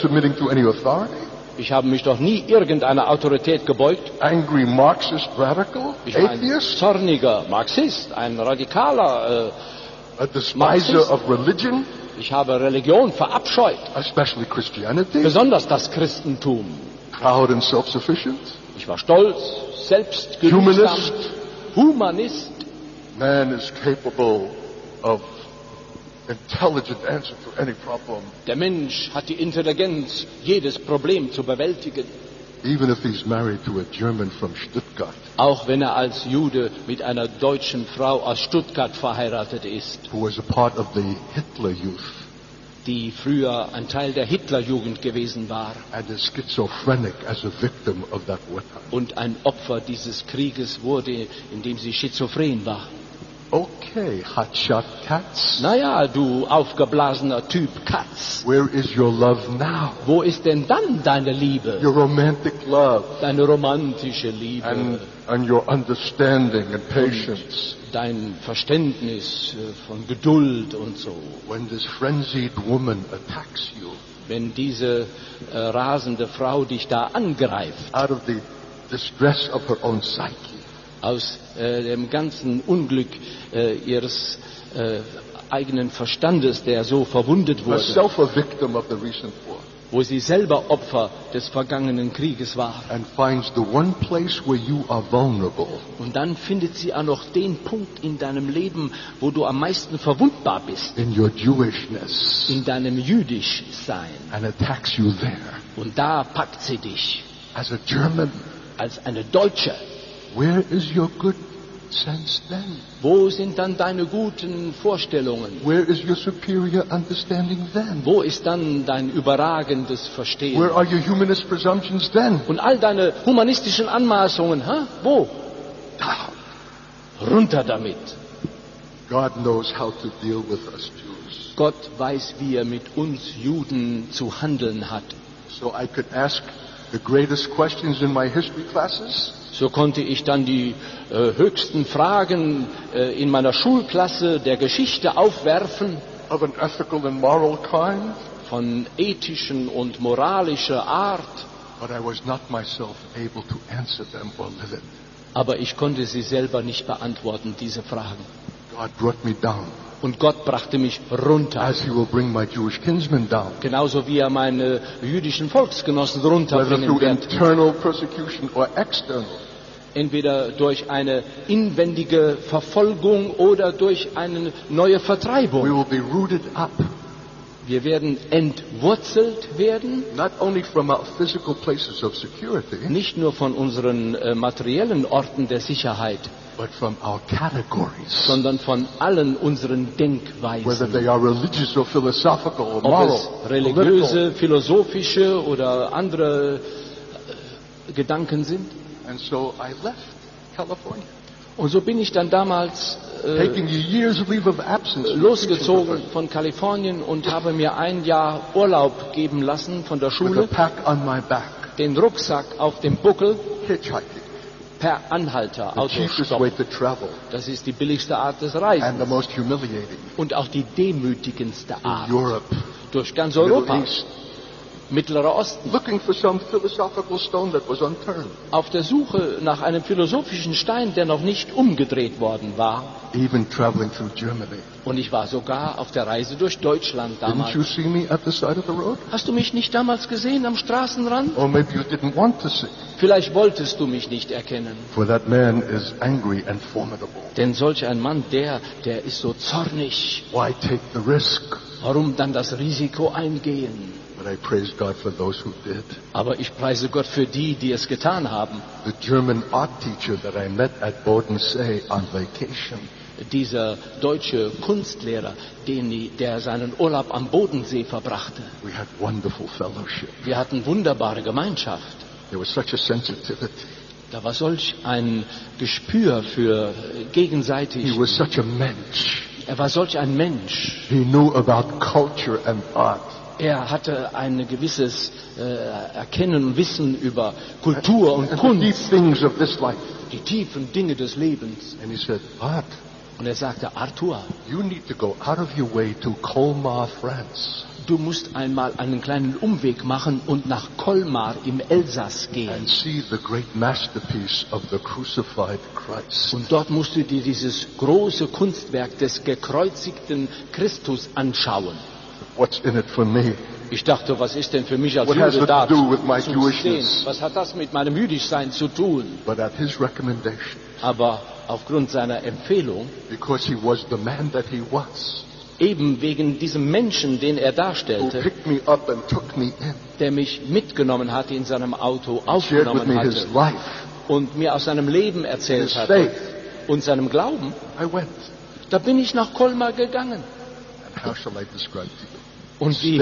Ich habe mich doch nie irgendeiner Autorität gebeugt. Angry Marxist radical, ich war ein zorniger Marxist, ein radikaler äh, a despiser of religion. Ich habe Religion verabscheut, especially Christianity, besonders das Christentum. Proud and self-sufficient. Ich war stolz, selbstgenügsam, humanist. Humanist. Man is capable of intelligent answer to any problem. Der Mensch hat die Intelligenz, jedes Problem zu bewältigen. Even if he's married to a German from Stuttgart. Auch wenn er als Jude mit einer deutschen Frau aus Stuttgart verheiratet ist. Who was a part of the Hitler Youth. Die früher ein Teil der Hitlerjugend gewesen war. And is schizophrenic as a victim of that war. Und ein Opfer dieses Krieges wurde, indem sie schizophren war. Okay, hotshot Katz. Naja, du aufgeblasener Typ Katz. Where is your love now? Wo ist denn dann deine Liebe? Your romantic love. Deine romantische Liebe. And, and your understanding and patience. Und dein Verständnis von Geduld und so. When this frenzied woman attacks you. Wenn diese äh, rasende Frau dich da angreift. Out of the distress of her own psyche. Aus äh, dem ganzen Unglück äh, ihres äh, eigenen Verstandes, der so verwundet wurde, wo sie selber Opfer des vergangenen Krieges war. Und dann findet sie auch noch den Punkt in deinem Leben, wo du am meisten verwundbar bist, in, your Jewishness. In deinem Jüdischsein. And attacks you there. Und da packt sie dich. As a German. Als eine Deutsche. Where is your good since then? Wo sind dann deine guten Vorstellungen? Where is your superior understanding then? Wo ist dann dein überragendes Verstehen? Where are your humanist presumptions then? Und all deine humanistischen Anmaßungen, huh? Wo? Da. Runter damit. God knows how to deal with us Jews. Gott weiß, wie er mit uns Juden zu handeln hat. So I could ask the greatest questions in my history classes. So konnte ich dann die äh, höchsten Fragen äh, in meiner Schulklasse der Geschichte aufwerfen. Of an ethical and moral kind. Von ethischen und moralischer Art. But I was not myself able to answer them or live it. Aber ich konnte sie selber nicht beantworten, diese Fragen. God brought me down. Und Gott brachte mich runter. As he will bring my Jewish kinsmen down. Genauso wie er meine jüdischen Volksgenossen runterbringen wird. Internal persecution or external. Entweder durch eine inwendige Verfolgung oder durch eine neue Vertreibung. We will be rooted up. Wir werden entwurzelt werden, not only from our physical places of security, nicht nur von unseren äh, materiellen Orten der Sicherheit, but from our categories, sondern von allen unseren Denkweisen, whether they are religious or philosophical or moral, ob es religiöse, philosophische oder andere äh, Gedanken sind. And so I left California. Und so bin ich dann damals äh, losgezogen von Kalifornien und habe mir ein Jahr Urlaub geben lassen von der Schule, den Rucksack auf dem Buckel, per Anhalter, Autostopp. Das ist die billigste Art des Reisens und auch die demütigendste Art durch ganz Europa. Mittlerer Osten. Looking for some philosophical stone that was unturned. Auf der Suche nach einem philosophischen Stein, der noch nicht umgedreht worden war. Even traveling through Germany. Und ich war sogar auf der Reise durch Deutschland damals. Didn't you see me at the side of the road? Hast du mich nicht damals gesehen am Straßenrand? Or maybe you didn't want to see. Vielleicht wolltest du mich nicht erkennen. For that man is angry and formidable. Denn solch ein Mann, der, der ist so zornig. Why take the risk? Warum dann das Risiko eingehen? But I praise God for those who did. Aber ich preise Gott für die, die es getan haben. The German art teacher that I met at Bodensee on vacation. Dieser deutsche Kunstlehrer, den, der seinen Urlaub am Bodensee verbrachte. We had wonderful fellowship. Wir hatten wunderbare Gemeinschaft. There was such a sensitivity. Da war solch ein Gespür für gegenseitig. He was such a mensch. Er war solch ein Mensch. He knew about culture and art. Er hatte ein gewisses äh, Erkennen und Wissen über Kultur und Kunst, die tiefen Dinge des Lebens. And he said, Art, und er sagte, Arthur, you need to go out of your way to Colmar, France. Du musst einmal einen kleinen Umweg machen und nach Colmar im Elsass gehen. And see the great masterpiece of the crucified Christ. Und dort musst du dir dieses große Kunstwerk des gekreuzigten Christus anschauen. What's in it for me? Ich dachte, was ist denn für mich als Jude da zu stehen? Was hat das mit meinem Jüdischsein zu tun? But at his recommendation, aber aufgrund seiner Empfehlung, because he was the man that he was, eben wegen diesem Menschen, den er darstellte, who picked me up and took me in, der mich mitgenommen hatte in seinem Auto, aufgenommen hatte his life, und mir aus seinem Leben erzählt his hatte faith, und seinem Glauben, I went. Da bin ich nach Colmar gegangen. How shall I describe to you? Und wie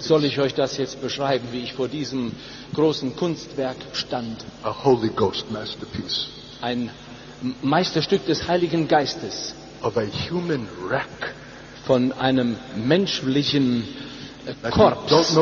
soll ich euch das jetzt beschreiben, wie ich vor diesem großen Kunstwerk stand? A Holy Ghost masterpiece. Ein Meisterstück des Heiligen Geistes. Of a human wreck. Von einem menschlichen Korps.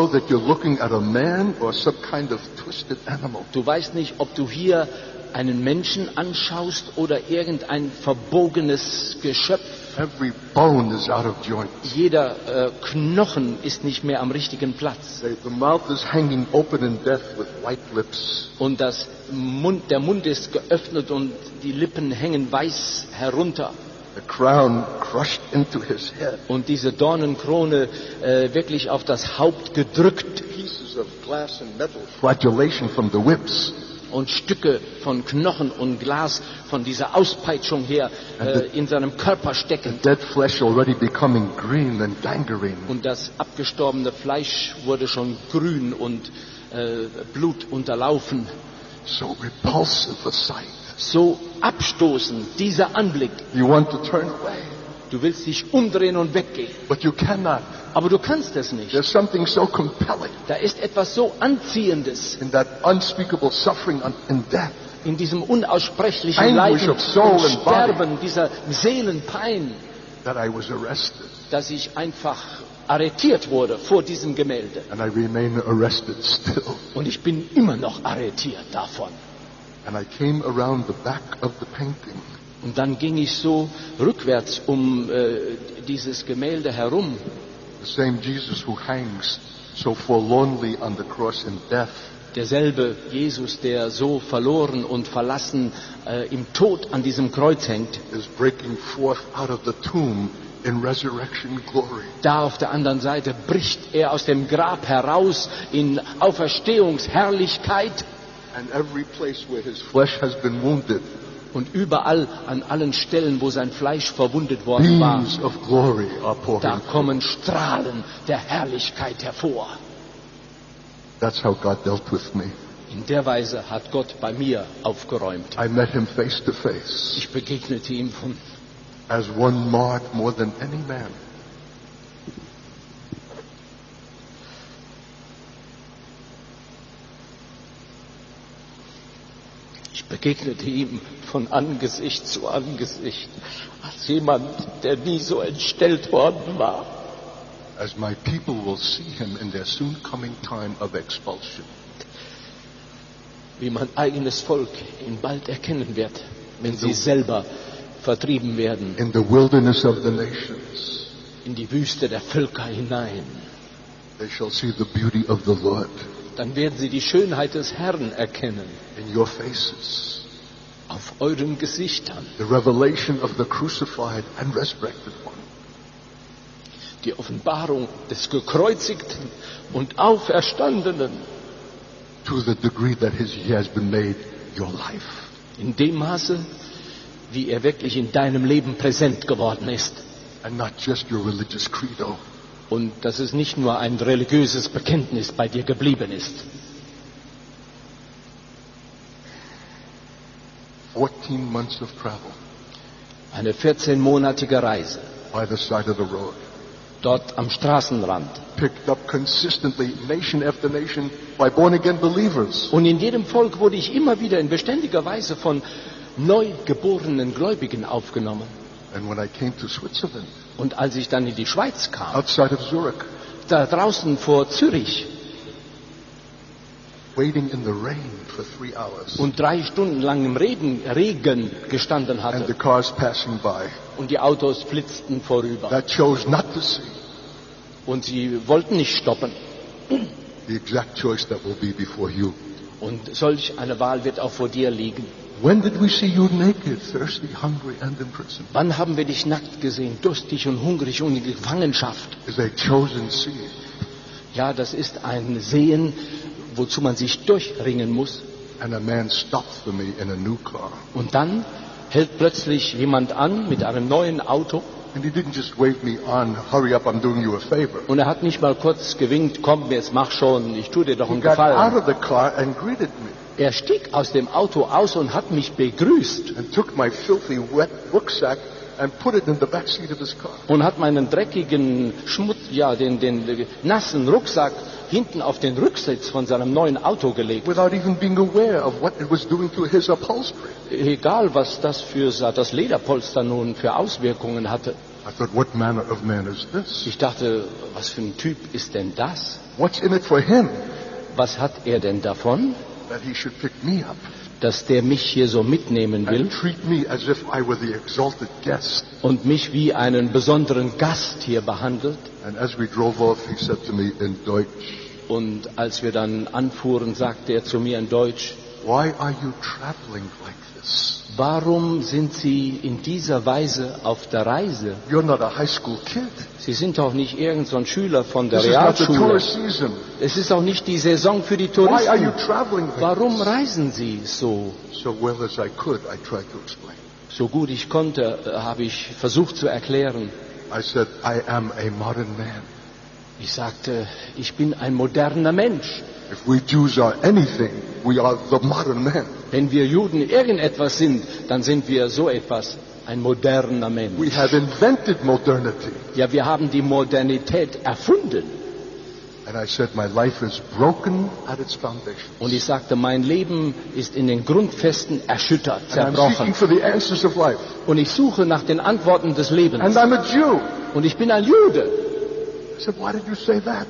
Du weißt nicht, ob du hier einen Menschen anschaust oder irgendein verbogenes Geschöpf. Every bone is out of joint. Jeder äh, Knochen ist nicht mehr am richtigen Platz. The mouth is hanging open in death with white lips. Und das Mund, der Mund ist geöffnet und die Lippen hängen weiß herunter. The crown crushed into his head. Und diese Dornenkrone äh, wirklich auf das Haupt gedrückt. Pieces of glass and metal. Flagellation from the whips. Und Stücke von Knochen und Glas von dieser Auspeitschung her äh, in seinem Körper stecken. Und das abgestorbene Fleisch wurde schon grün und äh, blutunterlaufen. So repulsive a sight. so abstoßend, dieser Anblick. You want to turn away. Du willst dich umdrehen und weggehen. But you cannot. Aber du kannst es nicht. There's something so compelling. Da ist etwas so Anziehendes. In that unspeakable suffering and death. In diesem unaussprechlichen Leiden und Sterben, dieser Seelenpein, that I was arrested. Dass ich einfach arretiert wurde vor diesem Gemälde. And I remain arrested still. Und ich bin immer noch arretiert davon. And I came around the back of the painting. Und dann ging ich so rückwärts um äh, dieses Gemälde herum. The same Jesus who hangs so forlornly on the cross in death. Derselbe Jesus, der so verloren und verlassen äh, im Tod an diesem Kreuz hängt, is breaking forth out of the tomb in resurrection glory. Da auf der anderen Seite bricht er aus dem Grab heraus in Auferstehungsherrlichkeit. And every place where his flesh has been wounded. Und überall an allen Stellen, wo sein Fleisch verwundet worden war, da kommen Strahlen der Herrlichkeit hervor. That's how God dealt with me. In der Weise hat Gott bei mir aufgeräumt. I met him face to face. Ich begegnete ihm von as one marred more than any man. Ich begegnete ihm von Angesicht zu Angesicht, als jemand, der nie so entstellt worden war. As my people will see him in their soon coming time of expulsion. Wie mein eigenes Volk ihn bald erkennen wird, wenn sie selber vertrieben werden. In the wilderness of the nations. In die Wüste der Völker hinein. They shall see the beauty of the Lord. Dann werden sie die Schönheit des Herrn erkennen. In your faces. Auf euren Gesichtern. The revelation of the crucified and resurrected one. Die Offenbarung des gekreuzigten und auferstandenen. To the degree that he has been made your life. In dem Maße, wie er wirklich in deinem Leben präsent geworden ist. And not just your religious credo. Und dass es nicht nur ein religiöses Bekenntnis bei dir geblieben ist. fourteen months of travel. Eine vierzehnmonatige Reise. By the side of the road. Dort am Straßenrand. Picked up consistently nation after nation by born again believers. Und in jedem Volk wurde ich immer wieder in beständiger Weise von neu geborenen Gläubigen aufgenommen. And when I came to Switzerland. Und als ich dann in die Schweiz kam. Outside of Zurich. Da draußen vor Zürich. Waiting in the rain for three hours. Und drei Stunden lang im Regen, Regen gestanden hatte. And the cars passing by. Und die Autos flitzten vorüber. That chose not to see. Und sie wollten nicht stoppen. The exact choice that will be before you. Und solch eine Wahl wird auch vor dir liegen. When did we see you naked, thirsty, hungry and in prison? Wann haben wir dich nackt gesehen, durstig und hungrig und in Gefangenschaft? Is a chosen seeing. Ja, das ist ein Sehen, wozu man sich durchringen muss. And a man stopped for me in a new car. Und dann hält plötzlich jemand an mit einem neuen Auto. And he didn't just wave me on, hurry up, I'm doing you a favor. Und er hat nicht mal kurz gewinkt, komm, jetzt mach schon, ich tue dir doch einen Gefallen. He got out of the car and greeted me. Er stieg aus dem Auto aus und hat mich begrüßt. And took my filthy wet rucksack and put it in the back seat of his car. Und hat meinen dreckigen Schmutz, ja, den, den, den nassen Rucksack hinten auf den Rücksitz von seinem neuen Auto gelegt. Without even being aware of what it was doing to his upholstery. Egal, was das für das Lederpolster nun für Auswirkungen hatte. I thought, what manner of man is this? Ich dachte, was für ein Typ ist denn das? What's in it for him? Was hat er denn davon? That he should pick me up. Dass der mich hier so mitnehmen will. And treat me as if I were the exalted guest. Und mich wie einen besonderen Gast hier behandelt. And as we drove off, he said to me in Deutsch. Und als wir dann anfuhren, sagte er zu mir in Deutsch, Why are you traveling like this? Warum sind Sie in dieser Weise auf der Reise? You're not a high school kid. Sie sind doch nicht irgend so ein Schüler von der this Realschule. Is not the tourist season. Es ist auch nicht die Saison für die Touristen. Why are you traveling like Warum this? Reisen Sie so? So well as I could, I tried to explain. So gut ich konnte, habe ich versucht zu erklären. I said, I am a modern man. Ich sagte, ich bin ein moderner Mensch. If we Jews are anything, we are the modern man. Wenn wir Juden irgendetwas sind, dann sind wir so etwas, ein moderner Mensch. We have invented modernity. Ja, wir haben die Modernität erfunden. And I said, my life is broken at its foundations. Und ich sagte, mein Leben ist in den Grundfesten erschüttert, zerbrochen. Und ich suche nach den Antworten des Lebens. And I'm a Jew. Und ich bin ein Jude. I said, why did you say that?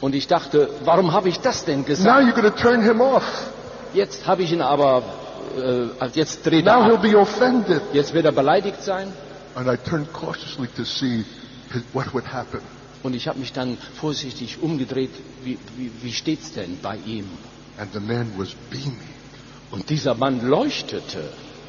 Und ich dachte, warum habe ich das denn gesagt? Now you're going to turn him off. Jetzt habe ich ihn aber, äh, jetzt dreht er ab. Jetzt wird er beleidigt sein. And I turned cautiously to see what would happen. Und ich habe mich dann vorsichtig umgedreht, wie, wie, wie steht es denn bei ihm? And the man was beaming. Und dieser Mann leuchtete,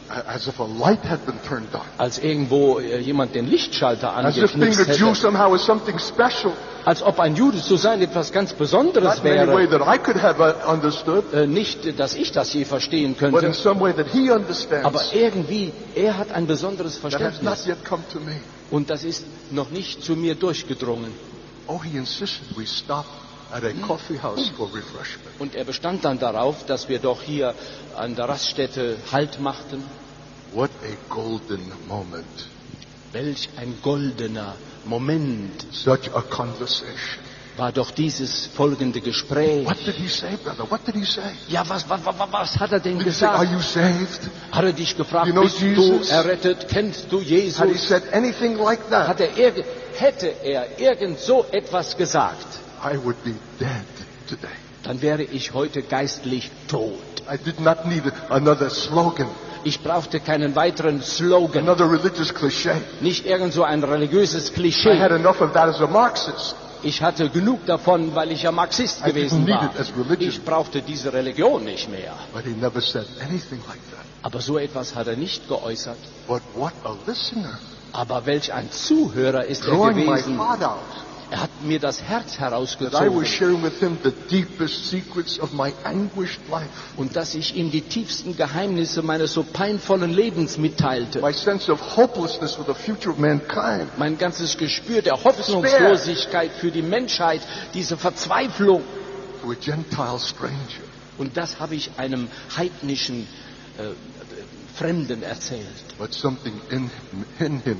as if a light had been turned on. Als irgendwo jemand den Lichtschalter angeknipst hätte. As if being a Jew somehow is something special. Als ob ein Jude zu sein etwas ganz Besonderes wäre. Not in any way that I could have understood. Äh, nicht, dass ich das je verstehen könnte. But in some way that he understands. Aber irgendwie, er hat ein besonderes Verständnis. That has not yet come to me. Und das ist noch nicht zu mir durchgedrungen. Oh, he insisted we stop at a coffee house for refreshment. Und er bestand dann darauf, dass wir doch hier an der Raststätte Halt machten. What a golden moment. Welch ein goldener Moment. Such a conversation. War doch dieses folgende Gespräch. What did he say, brother? What did he say? Ja, was, was, was, was hat er denn did gesagt? He say, are you saved? Hat er dich gefragt, you know bist Jesus? Du errettet? Kennst du Jesus? Had he said anything like that? Hat er irg- hätte er irgend so etwas gesagt? I would be dead today. Dann wäre ich heute geistlich tot. I did not need another slogan. Ich brauchte keinen weiteren Slogan. Another religious cliché. Nicht irgend so ein religiöses Klischee. I had enough of that as a Marxist. Ich hatte genug davon, weil ich ja Marxist gewesen war. Ich brauchte diese Religion nicht mehr. Aber so etwas hat er nicht geäußert. Aber welch ein Zuhörer ist er gewesen. Er hat mir das Herz herausgezogen. Und dass ich ihm die tiefsten Geheimnisse meines so peinvollen Lebens mitteilte. Mein ganzes Gespür der Hoffnungslosigkeit für die Menschheit, diese Verzweiflung. Und das habe ich einem heidnischen äh, Fremden erzählt. But something in him, in him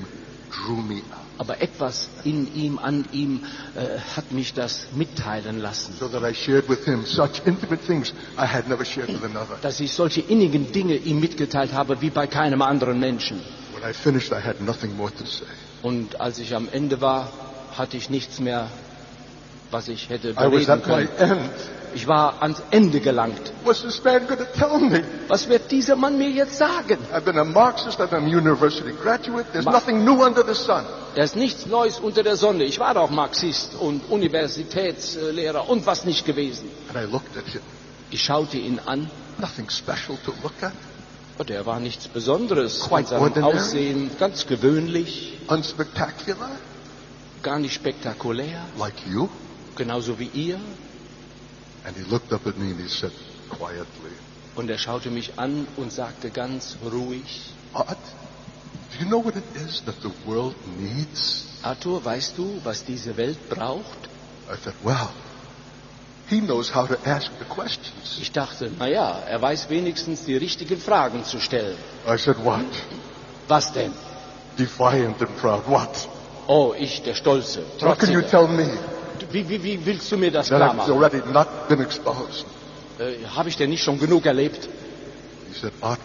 drew me out. Aber etwas in ihm, an ihm, äh, hat mich das mitteilen lassen. Dass ich solche innigen Dinge ihm mitgeteilt habe, wie bei keinem anderen Menschen. Und als ich am Ende war, hatte ich nichts mehr, was ich hätte bereden können. Ich war ans Ende gelangt. Was wird dieser Mann mir jetzt sagen? Da ist nichts Neues unter der Sonne. Ich war doch Marxist und Universitätslehrer und was nicht gewesen. Ich schaute ihn an. Und er war nichts Besonderes. Mit seinem Aussehen ganz gewöhnlich. Gar nicht spektakulär. Genauso wie ihr. And he looked up at me and he said quietly. Und er schaute mich an und sagte ganz ruhig. Art, do you know what it is that the world needs? Arthur, weißt du, was diese Welt braucht? I said, well, he knows how to ask the questions. Ich dachte, naja, er weiß wenigstens die richtigen Fragen zu stellen. I said, what? Was denn? Defiant and proud. What? Oh, ich der Stolze. Trotzige. How can you tell me? Wie, wie, wie willst du mir das klar machen? Äh, Habe ich denn nicht schon genug erlebt? Said, Art,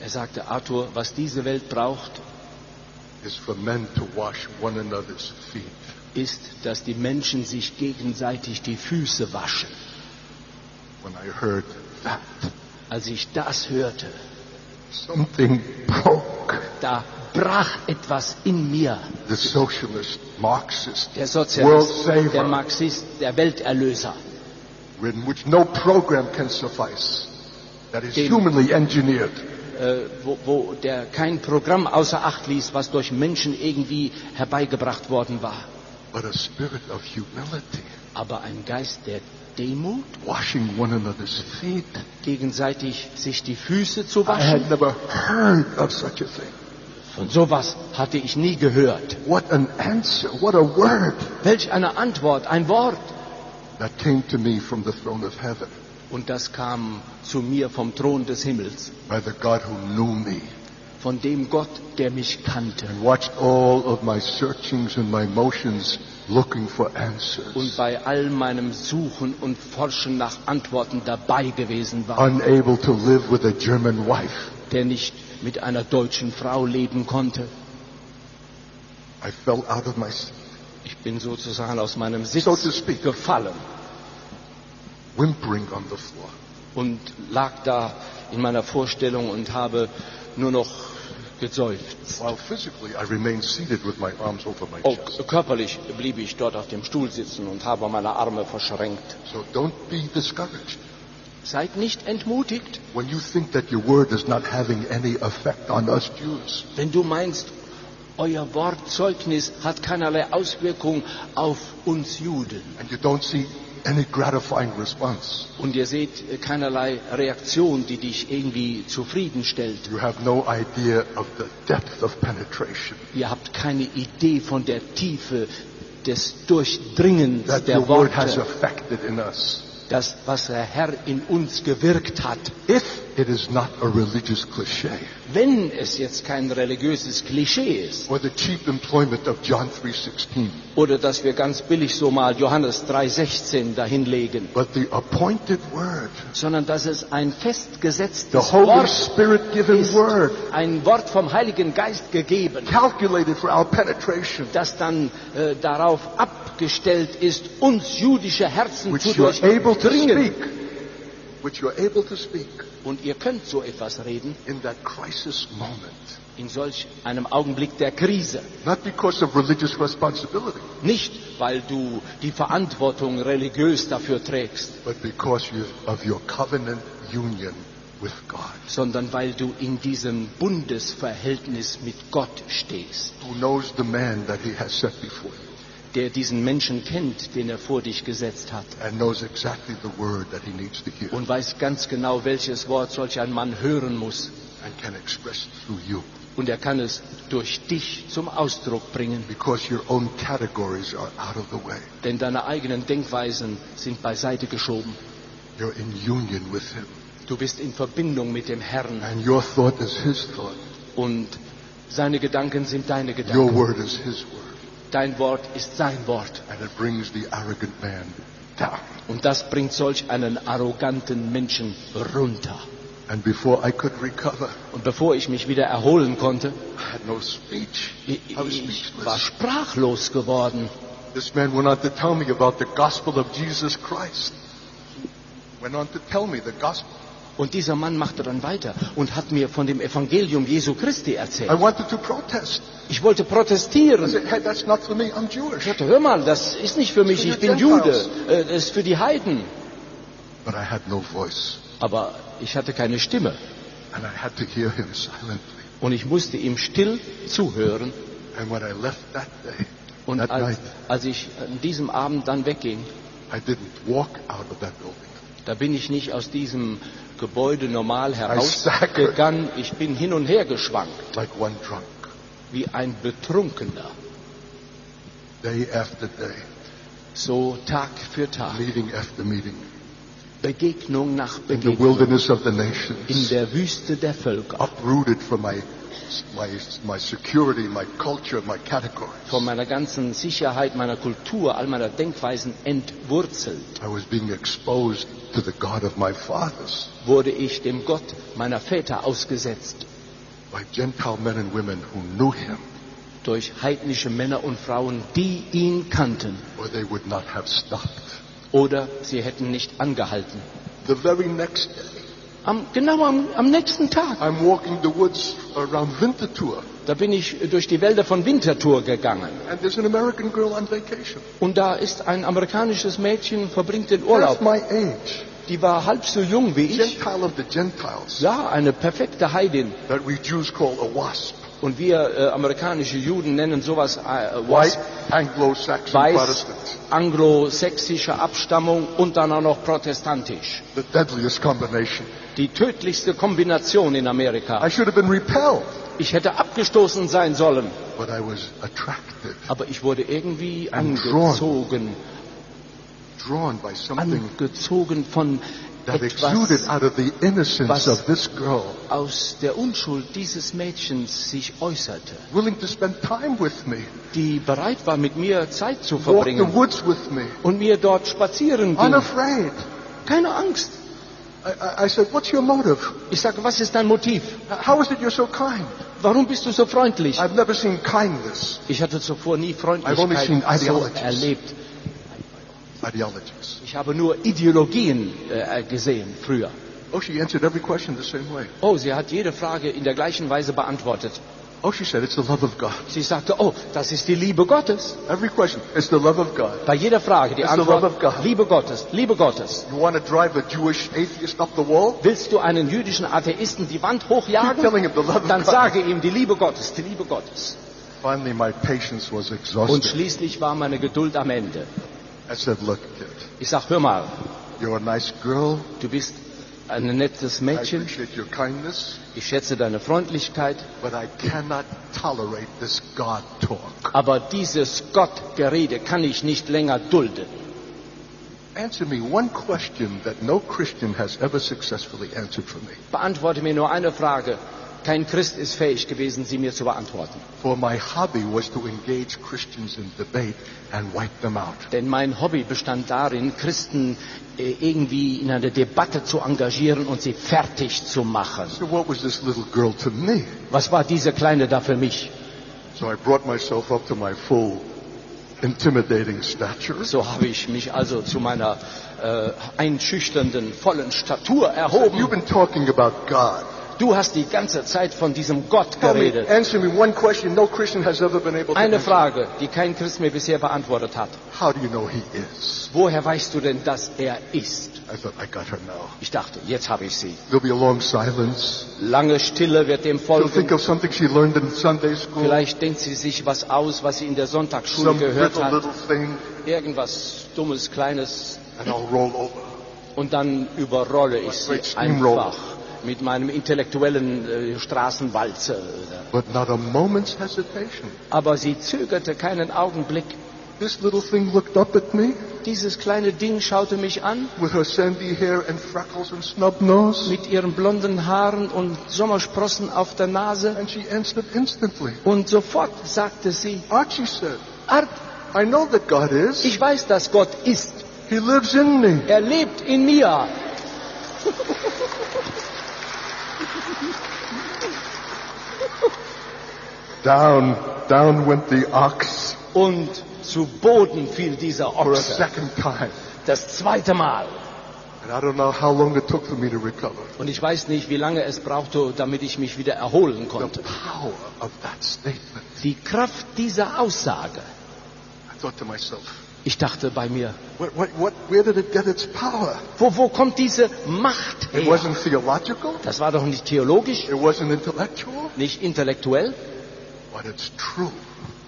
er sagte, Arthur, was diese Welt braucht, ist, dass die Menschen sich gegenseitig die Füße waschen. When I heard that, als ich das hörte, something broke. Da brach etwas in mir. The socialist, Marxist, der Sozialist, world saver, der Marxist, der Welterlöser, in which no program can suffice, that is den, humanly engineered. Äh, wo, wo der kein Programm außer Acht ließ, was durch Menschen irgendwie herbeigebracht worden war. But a spirit of humility. Aber ein Geist der Demut, washing one another's feet. Gegenseitig sich die Füße zu waschen. I had never heard of such a thing. Und sowas hatte ich nie gehört. What an answer, what a word. Welch eine Antwort, ein Wort. That came to me from the throne of heaven. Und das kam zu mir vom Thron des Himmels. By the God who knew me. Von dem Gott, der mich kannte. And watched all of my searchings and my motions looking for answers. Und bei all meinem Suchen und Forschen nach Antworten dabei gewesen war. Unable to live with a German wife. Der nicht mit einer deutschen Frau leben konnte. I fell out of my seat. Ich bin sozusagen aus meinem Sitz so to speak. gefallen. Whimpering on the floor. Und lag da in meiner Vorstellung und habe nur noch geseufzt. While physically I remained seated with my arms over my chest. Oh, körperlich blieb ich dort auf dem Stuhl sitzen und habe meine Arme verschränkt. So don't be discouraged. Seid nicht entmutigt. When you think that your word is not having any effect on us Jews. Wenn du meinst, euer Wortzeugnis hat keinerlei Auswirkung auf uns Juden. And you don't see any gratifying response. Und ihr seht keinerlei Reaktion, die dich irgendwie zufriedenstellt. You have no idea of the depth of penetration. Ihr habt keine Idee von der Tiefe des Durchdringens that der your Worte. Word has affected in us. Das, was der Herr in uns gewirkt hat. If it is not a religious cliché. Wenn es jetzt kein religiöses Klischee ist. Or the cheap employment of John three sixteen. Oder dass wir ganz billig so mal Johannes drei sechzehn dahinlegen. But the appointed word. Sondern dass es ein festgesetztes Wort ist. Word. Ein Wort vom Heiligen Geist gegeben. Calculated for our penetration. Das dann äh, darauf abgestellt ist, uns jüdische Herzen Which zu durchdringen. Which you are able to speak. Und ihr könnt so etwas reden. In that crisis moment. In solch einem Augenblick der Krise. Not because of religious responsibility. Nicht, weil du die Verantwortung religiös dafür trägst. But because of your covenant union with God. Sondern weil du in diesem Bundesverhältnis mit Gott stehst. Who knows the man that he has set before you. Der diesen Menschen kennt, den er vor dich gesetzt hat. Exactly und weiß ganz genau, welches Wort solch ein Mann hören muss. Und er kann es durch dich zum Ausdruck bringen. Denn deine eigenen Denkweisen sind beiseite geschoben. You're in union with him. Du bist in Verbindung mit dem Herrn. And your thought is his thought. Und seine Gedanken sind deine Gedanken. Your word is his word. Dein Wort ist sein Wort. And it brings the arrogant man down. Und das bringt solch einen arroganten Menschen runter. And before I could recover, und bevor ich mich wieder erholen konnte, I had no speech. I was speechless. Ich war sprachlos geworden. This man went on to tell me about the gospel of Jesus Christ. Went on to tell me the gospel. Und dieser Mann machte dann weiter und hat mir von dem Evangelium Jesu Christi erzählt. I wanted to protest. Ich wollte protestieren. I said, hey, that's not for me. I'm Jewish. Ich sagte, hör mal, das ist nicht für mich, ich bin Jude. Das ist für die Heiden. But I had no voice. Aber ich hatte keine Stimme. And I had to hear him silently. Und ich musste ihm still zuhören. And when I left that day, und that als, night, als ich an diesem Abend dann wegging, I didn't walk out of that building. Da bin ich nicht aus diesem Gebäude normal herausgegangen. Ich bin hin und her geschwankt. Like one drunk. Wie ein Betrunkener. Day after day. So Tag für Tag. Meeting after meeting. Begegnung nach Begegnung. In the wilderness of the nations. In der Wüste der Völker. Uprooted from my, my, my security, my culture, my categories. Von meiner ganzen Sicherheit, meiner Kultur, all meiner Denkweisen entwurzelt. I was being exposed to the God of my fathers. Wurde ich dem Gott meiner Väter ausgesetzt. By Gentile men and women who knew him. Durch heidnische Männer und Frauen, die ihn kannten. Or they would not have stopped. Oder sie hätten nicht angehalten. The very next day. Am, genau am, am nächsten Tag. I'm walking the woods around Winterthur. Da bin ich durch die Wälder von Winterthur gegangen. And there's an American girl on vacation. Und da ist ein amerikanisches Mädchen, verbringt den Urlaub. That's my age. Die war halb so jung wie ich. Gentile of the Gentiles. Ja, eine perfekte Heidin. That we Jews call a Wasp. Und wir äh, amerikanische Juden nennen sowas äh, Wasp. Weiß, anglosächsische Abstammung und dann auch noch protestantisch. The deadliest combination. Die tödlichste Kombination in Amerika. I should have been repelled. Ich hätte abgestoßen sein sollen. But I was attracted. Aber ich wurde irgendwie angezogen. Drawn. Drawn by something. Angezogen von that exuded out of the innocence of this girl, aus der Unschuld dieses Mädchens sich äußerte, willing to spend time with me, die bereit war, mit mir Zeit zu verbringen, walk the woods with me, und mir dort spazieren ging, unafraid, keine Angst. I, I said, what's your motive? Ich sage, was ist dein Motiv? How is it you're so kind? Warum bist du so freundlich? I've never seen kindness. Ich hatte zuvor nie Freundlichkeit I've only seen so erlebt. Ideologies. Ich habe nur Ideologien äh, gesehen früher. Oh, she answered every question the same way. Oh, sie hat jede Frage in der gleichen Weise beantwortet. Oh, she said, it's the love of God. Sie sagte, oh, das ist die Liebe Gottes. Every question, it's the love of God. Bei jeder Frage die it's Antwort, the love of God. Liebe Gottes, Liebe Gottes. You want to drive a Jewish atheist up the wall? Willst du einen jüdischen Atheisten die Wand hochjagen? Keep telling him the love of Dann God. Sage ihm die Liebe Gottes, die Liebe Gottes. Finally, my patience was exhausted. Und schließlich war meine Geduld am Ende. I said, look, kid, ich sag, hör mal, you're a nice girl. Du bist ein nettes Mädchen. I appreciate your kindness, ich schätze deine Freundlichkeit. But I cannot tolerate this God talk. Aber dieses Gottgerede kann ich nicht länger dulden. Answer me one question that no Christian has ever successfully answered for me. Beantworte mir nur eine Frage. Kein Christ ist fähig gewesen, sie mir zu beantworten. For my hobby was to engage Christians in debate and wipe them out. Denn mein Hobby bestand darin, Christen äh, irgendwie in einer Debatte zu engagieren und sie fertig zu machen. So what was this little girl to me? Was war diese Kleine da für mich? So I brought myself up to my full intimidating stature. So habe ich mich also zu meiner äh, einschüchternden, vollen Statur erhoben. So you've been talking about God. Du hast die ganze Zeit von diesem Gott geredet. Eine Frage, die kein Christ mir bisher beantwortet hat. Woher weißt du denn, dass er ist? Ich dachte, jetzt habe ich sie. Lange Stille wird dem folgen. Vielleicht denkt sie sich was aus, was sie in der Sonntagsschule gehört hat. Irgendwas Dummes, Kleines. Und dann überrolle ich sie einfach mit meinem intellektuellen äh, Straßenwalzer. But not a moment's hesitation. Aber sie zögerte keinen Augenblick. This little thing looked up at me. Dieses kleine Ding schaute mich an. With her sandy hair and freckles and snub nose. Mit ihren blonden Haaren und Sommersprossen auf der Nase. And she answered instantly. Und sofort sagte sie, Archie said, Art, I know that God is. Ich weiß, dass Gott ist. He lives in me. Er lebt in mir. Down, down went the ox. Und zu Boden fiel dieser Ochse. For a second time. Das zweite Mal. And I don't know how long it took for me to recover. Und ich weiß nicht, wie lange es brauchte, damit ich mich wieder erholen konnte. The power of that statement. Die Kraft dieser Aussage. I thought to myself, ich dachte bei mir, what, what, where did it get its power? Wo, wo kommt diese Macht her? It wasn't theological. Das war doch nicht theologisch. It wasn't intellectual. Nicht intellektuell. But it's true.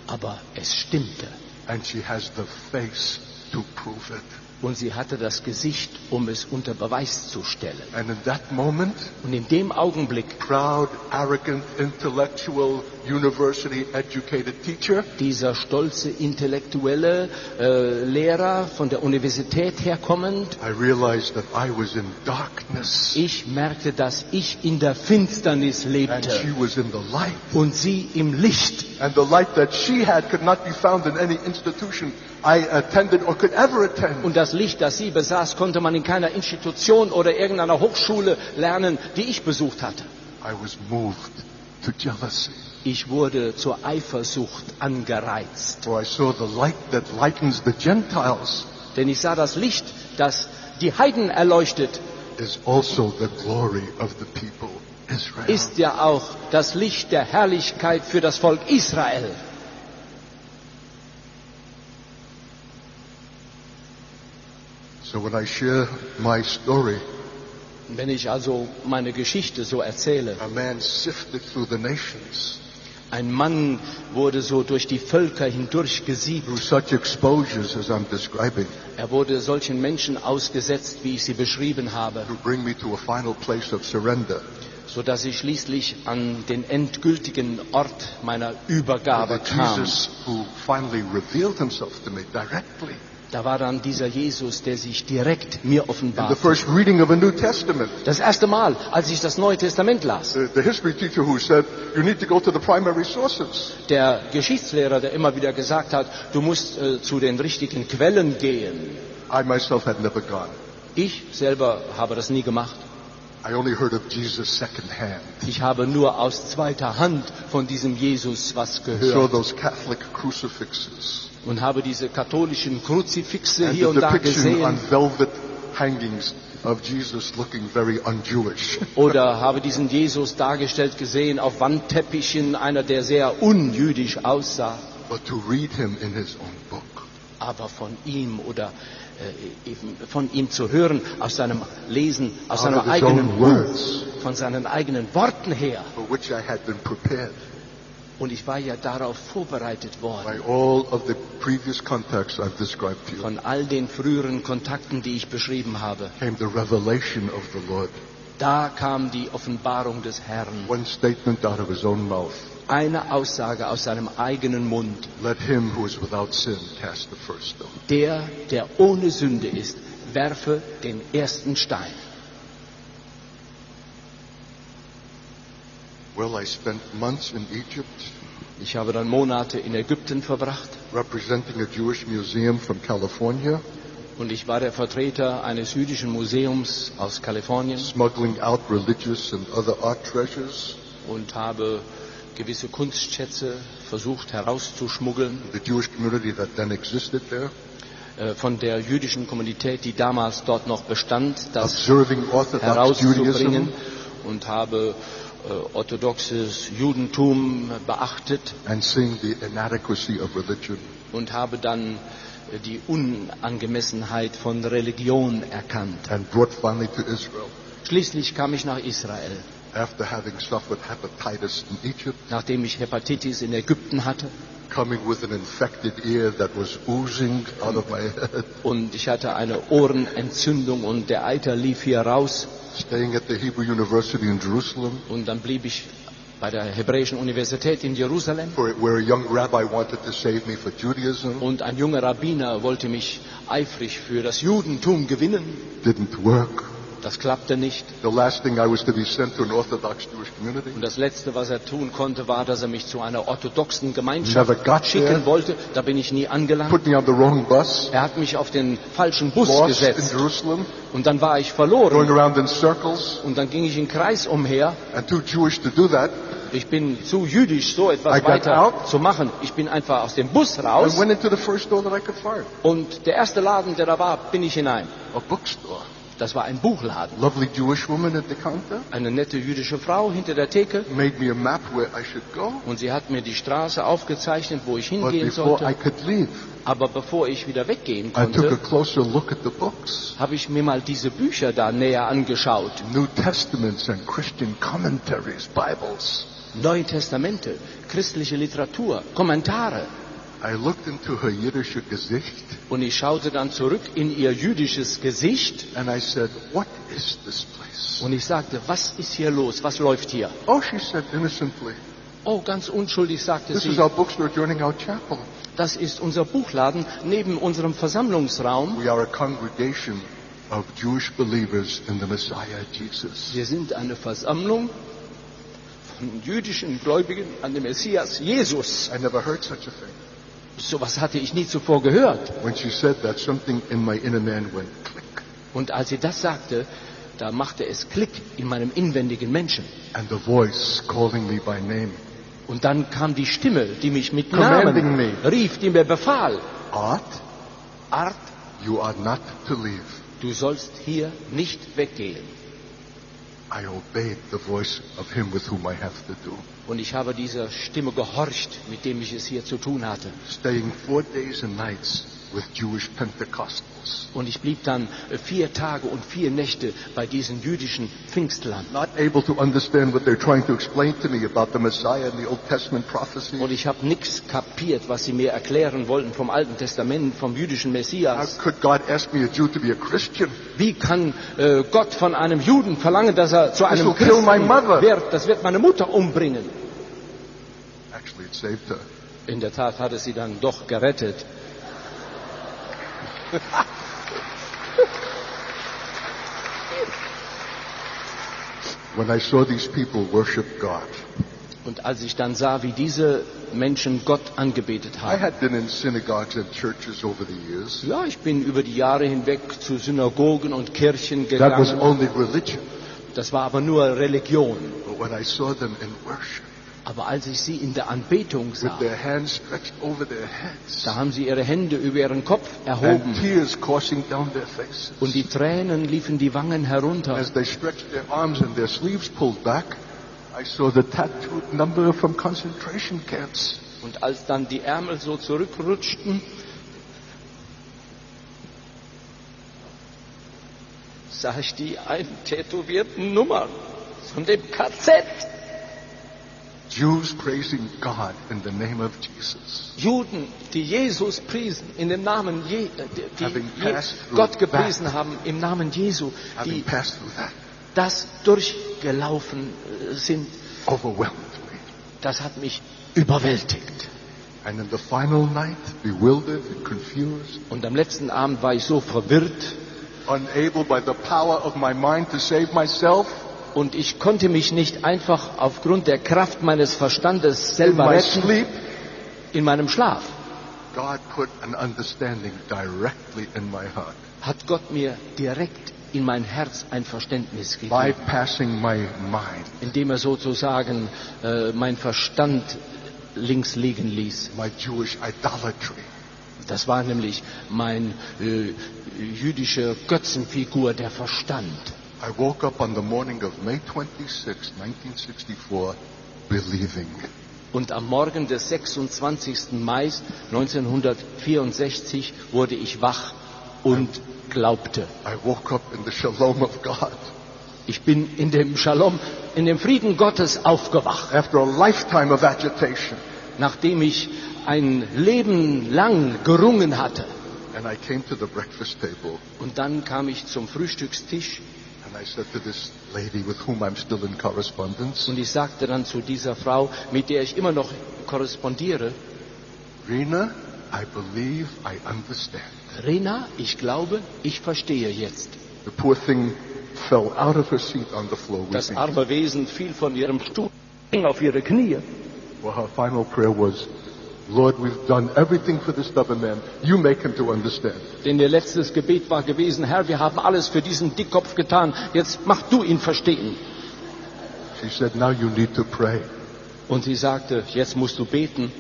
Aber es stimmte. And she has the face to prove it. Und sie hatte das Gesicht, um es unter Beweis zu stellen. And in that moment, und in dem Augenblick, proud, arrogant, intellectual, university-educated teacher, dieser stolze intellektuelle äh, Lehrer von der Universität herkommend, I realized that I was in darkness. Ich merkte, dass ich in der Finsternis lebte. And she was in the light. Und sie im Licht. And the light that she had could not be found in any institution I attended or could ever attend. Und das Licht, das sie besaß, konnte man in keiner Institution oder irgendeiner Hochschule lernen, die ich besucht hatte. I was moved to jealousy. Ich wurde zur Eifersucht angereizt. For I saw the light that lightens the Gentiles. Denn ich sah das Licht, das die Heiden erleuchtet. Is also the glory of the people Israel. Ist ja auch das Licht der Herrlichkeit für das Volk Israel. So when I share my story, wenn ich also meine Geschichte so erzähle, a man sifted through the nations, ein Mann wurde so durch die Völker hindurch gesiebt. Through such exposures as I'm describing, er wurde solchen Menschen ausgesetzt, wie ich sie beschrieben habe, to bring me to a final place of surrender, so dass ich schließlich an den endgültigen Ort meiner Übergabe kam. Jesus, who finally revealed himself to me directly. Da war dann dieser Jesus, der sich direkt mir offenbarte. The first reading of a New Testament. Das erste Mal, als ich das Neue Testament las. The, the history teacher who said, you need to go to the primary sources. Der Geschichtslehrer, der immer wieder gesagt hat, du musst äh, zu den richtigen Quellen gehen. I myself had never gone. Ich selber habe das nie gemacht. I only heard of Jesus second hand. Ich habe nur aus zweiter Hand von diesem Jesus was gehört. So those Catholic crucifixes. Und habe diese katholischen Kruzifixe and hier und da gesehen. On velvet hangings of Jesus looking very un-Jewish. Oder habe diesen Jesus dargestellt gesehen auf Wandteppichen, einer, der sehr unjüdisch aussah. But to read him in his own book. Aber von ihm oder äh, eben von ihm zu hören, aus seinem Lesen, aus seinem eigenen Words, von seinen eigenen Worten her. For which I had been prepared. Und ich war ja darauf vorbereitet worden. Von all den früheren Kontakten, die ich beschrieben habe, da kam die Offenbarung des Herrn. Eine Aussage aus seinem eigenen Mund. Der, der ohne Sünde ist, werfe den ersten Stein. Well, I spent months in Egypt. Ich habe dann Monate in Ägypten verbracht. Representing a Jewish museum from California. Und ich war der Vertreter eines jüdischen Museums aus Kalifornien. Smuggling out religious and other art treasures. Und habe gewisse Kunstschätze versucht herauszuschmuggeln. The Jewish community that then existed there. Von der jüdischen Kommunität, die damals dort noch bestand, das herauszubringen. Und habe orthodoxes Judentum beachtet and seeing the inadequacy of religion. Und habe dann die Unangemessenheit von Religion erkannt. And brought finally to Israel. Schließlich kam ich nach Israel. After having suffered hepatitis in Egypt, nachdem ich Hepatitis in Ägypten hatte. Coming with an infected ear that was oozing out of my head. Und ich hatte eine Ohrenentzündung und der Eiter lief hier raus. Staying at the Hebrew University in Jerusalem. Und dann blieb ich bei der Hebräischen Universität in Jerusalem. Where a young rabbi wanted to save me for Judaism. Und ein junger Rabbiner wollte mich eifrig für das Judentum gewinnen. Didn't work. Das klappte nicht. The last thing I was to be sent to an orthodox Jewish community. Und das Letzte, was er tun konnte, war, dass er mich zu einer orthodoxen Gemeinschaft schicken there. wollte. Da bin ich nie angelangt. Put me on the wrong bus. Er hat mich auf den falschen Bus Lost gesetzt. In Jerusalem. Und dann war ich verloren. Going around in circles. Und dann ging ich im Kreis umher. And too Jewish to do that. Ich bin zu jüdisch, so etwas weiter zu machen. Ich bin einfach aus dem Bus raus. I went into the first store that I could find. Und der erste Laden, der da war, bin ich hinein. A bookstore. Das war ein Buchladen. Lovely Jewish woman at the counter. Eine nette jüdische Frau hinter der Theke. Made me a map where I should go. Und sie hat mir die Straße aufgezeichnet, wo ich hingehen sollte. I could leave, aber bevor ich wieder weggehen konnte, habe ich mir mal diese Bücher da näher angeschaut. New Testaments and Christian commentaries, Bibles. Neue Testamente, christliche Literatur, Kommentare. I looked into her jüdische Gesicht. Und ich schaute dann zurück in ihr jüdisches Gesicht. And I said, what is this place? Und ich sagte, was ist hier los? Was läuft hier? Oh, she said innocently. Oh, ganz unschuldig sagte this sie. This is our bookstore joining our chapel. Das ist unser Buchladen neben unserem Versammlungsraum. We are a congregation of Jewish believers in the Messiah Jesus. Wir sind eine Versammlung von jüdischen Gläubigen an dem Messias Jesus. I never heard such a thing. So was hatte ich nie zuvor gehört. Und als sie das sagte, da machte es Klick in meinem inwendigen Menschen. Und dann kam die Stimme, die mich mit Namen rief, die mir befahl. Art, Art, you are not to leave. Du sollst hier nicht weggehen. I obeyed the voice of him with whom I have to do. Und ich habe dieser Stimme gehorcht, mit dem ich es hier zu tun hatte. Staying four days and nights with Jewish Pentecostals. Und ich blieb dann vier Tage und vier Nächte bei diesen jüdischen Pfingstlern. Not able to understand what they're trying to explain to me about the Messiah and the Old Testament prophecy. Und ich habe nichts kapiert, was sie mir erklären wollten vom Alten Testament, vom jüdischen Messias. How could God ask me a Jew to be a Christian? Wie kann äh, Gott von einem Juden verlangen, dass er zu einem Christen wird? Das wird meine Mutter umbringen. Actually, it saved her. In der Tat hat es sie dann doch gerettet. When I saw these people worship God. Und als ich dann sah, wie diese Menschen Gott angebetet haben. I had been in synagogues and churches over the years. Ja, ich bin über die Jahre hinweg zu Synagogen und Kirchen gegangen. That was only religion. Das war aber nur Religion. But when I saw them in worship, aber als ich sie in der Anbetung sah, with their hands stretched over their heads, da haben sie ihre Hände über ihren Kopf erhoben, and tears coursing down their faces, und die Tränen liefen die Wangen herunter. As they stretched their arms and their sleeves pulled back, I saw the tattooed number from concentration camps. Und als dann die Ärmel so zurückrutschten, sah ich die eintätowierten Nummern von dem K Z. Jews praising God in the name of Jesus. Juden, die Jesus priesen in dem Namen Je, die, die Gott gepriesen that, haben im Namen Jesu, die that, das durchgelaufen sind. Das hat mich überwältigt. And in the final night, bewildered and confused. Und am letzten Abend war ich so verwirrt, unable by the power of my mind to save myself. Und ich konnte mich nicht einfach aufgrund der Kraft meines Verstandes selber retten. In my sleep, in meinem Schlaf. God put an understanding directly in my heart. Hat Gott mir direkt in mein Herz ein Verständnis gegeben. Bypassing my mind. Indem er sozusagen äh, mein Verstand links liegen ließ. My Jewish idolatry. Das war nämlich mein äh, jüdische Götzenfigur, der Verstand. I woke up on the morning of May twenty-sixth, nineteen sixty-four, believing. Und am Morgen des sechsundzwanzigsten Mai neunzehnhundertvierundsechzig wurde ich wach und I, glaubte. I woke up in the Shalom of God. Ich bin in dem Shalom, in dem Frieden Gottes aufgewacht. After a lifetime of agitation. Nachdem ich ein Leben lang gerungen hatte. And I came to the breakfast table. Und dann kam ich zum Frühstückstisch. And I said to this lady with whom I'm still in correspondence. Und ich sagte dann zu dieser Frau, mit der ich immer noch korrespondiere. Rena, I believe I understand. Rena, ich glaube, ich verstehe jetzt. The poor thing fell out of her seat on the floor. Das arme Wesen fiel von ihrem Stuhl auf ihre Knie. Well, her final prayer was, Lord, we've done everything for this stubborn man. You make him to understand. Denn ihr letztes Gebet war gewesen, Herr, wir haben alles für diesen Dickkopf getan. Jetzt mach du ihn verstehen. She said, now you need to pray. Und sie sagte, jetzt musst du beten.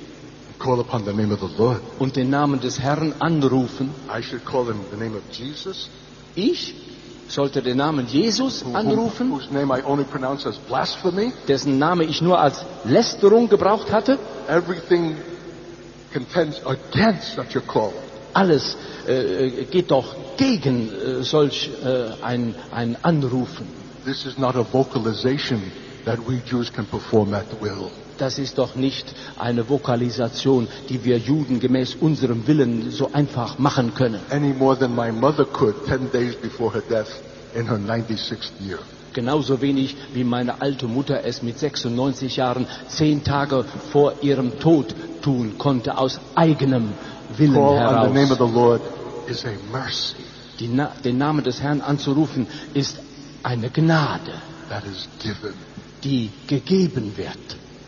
Call upon the name of the Lord. Und den Namen des Herrn anrufen. I should call him the name of Jesus. Ich sollte den Namen Jesus anrufen, whose name I only pronounce as blasphemy. Dessen Name ich nur als Lästerung gebraucht hatte. Everything contends against such a call. Alles äh, geht doch gegen äh, solch äh, ein, ein Anrufen. This is not a vocalization that we Jews can perform at will. Das ist doch nicht eine Vokalisation, die wir Juden gemäß unserem Willen so einfach machen können. Any more than my mother could ten days before her death in her ninety-sixth year. Genauso wenig wie meine alte Mutter es mit sechsundneunzig Jahren zehn Tage vor ihrem Tod tun konnte, aus eigenem Willen heraus. The name of the Lord is a mercy. Die Na- den Namen des Herrn anzurufen ist eine Gnade, that is given. Die gegeben wird.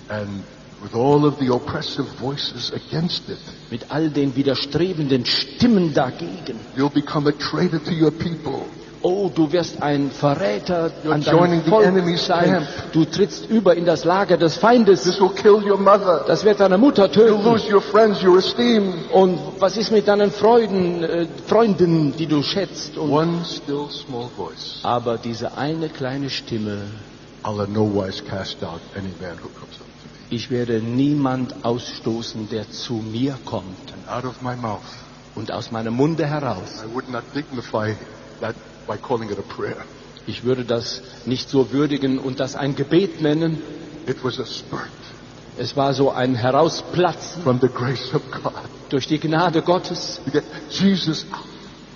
And with all of the oppressive voices against it, mit all den widerstrebenden Stimmen dagegen. You'll become a traitor to your people. Oh, du wirst ein Verräter an deinem Volk sein. Du trittst über in das Lager des Feindes. This will kill your mother. Das wird deine Mutter töten. You lose your friends, your esteem. Und was ist mit deinen Freuden, äh, Freunden, die du schätzt? Und one still small voice. Aber diese eine kleine Stimme. I'll in no wise cast out any man who comes up to me. Ich werde niemand ausstoßen, der zu mir kommt. And out of my mouth. Und aus meinem Munde heraus. I would not dignify that by calling it a prayer. Ich würde das nicht so würdigen und das ein Gebet nennen. It was a spurt. Es war so ein Herausplatzen from the grace of God. Durch die Gnade Gottes. Jesus.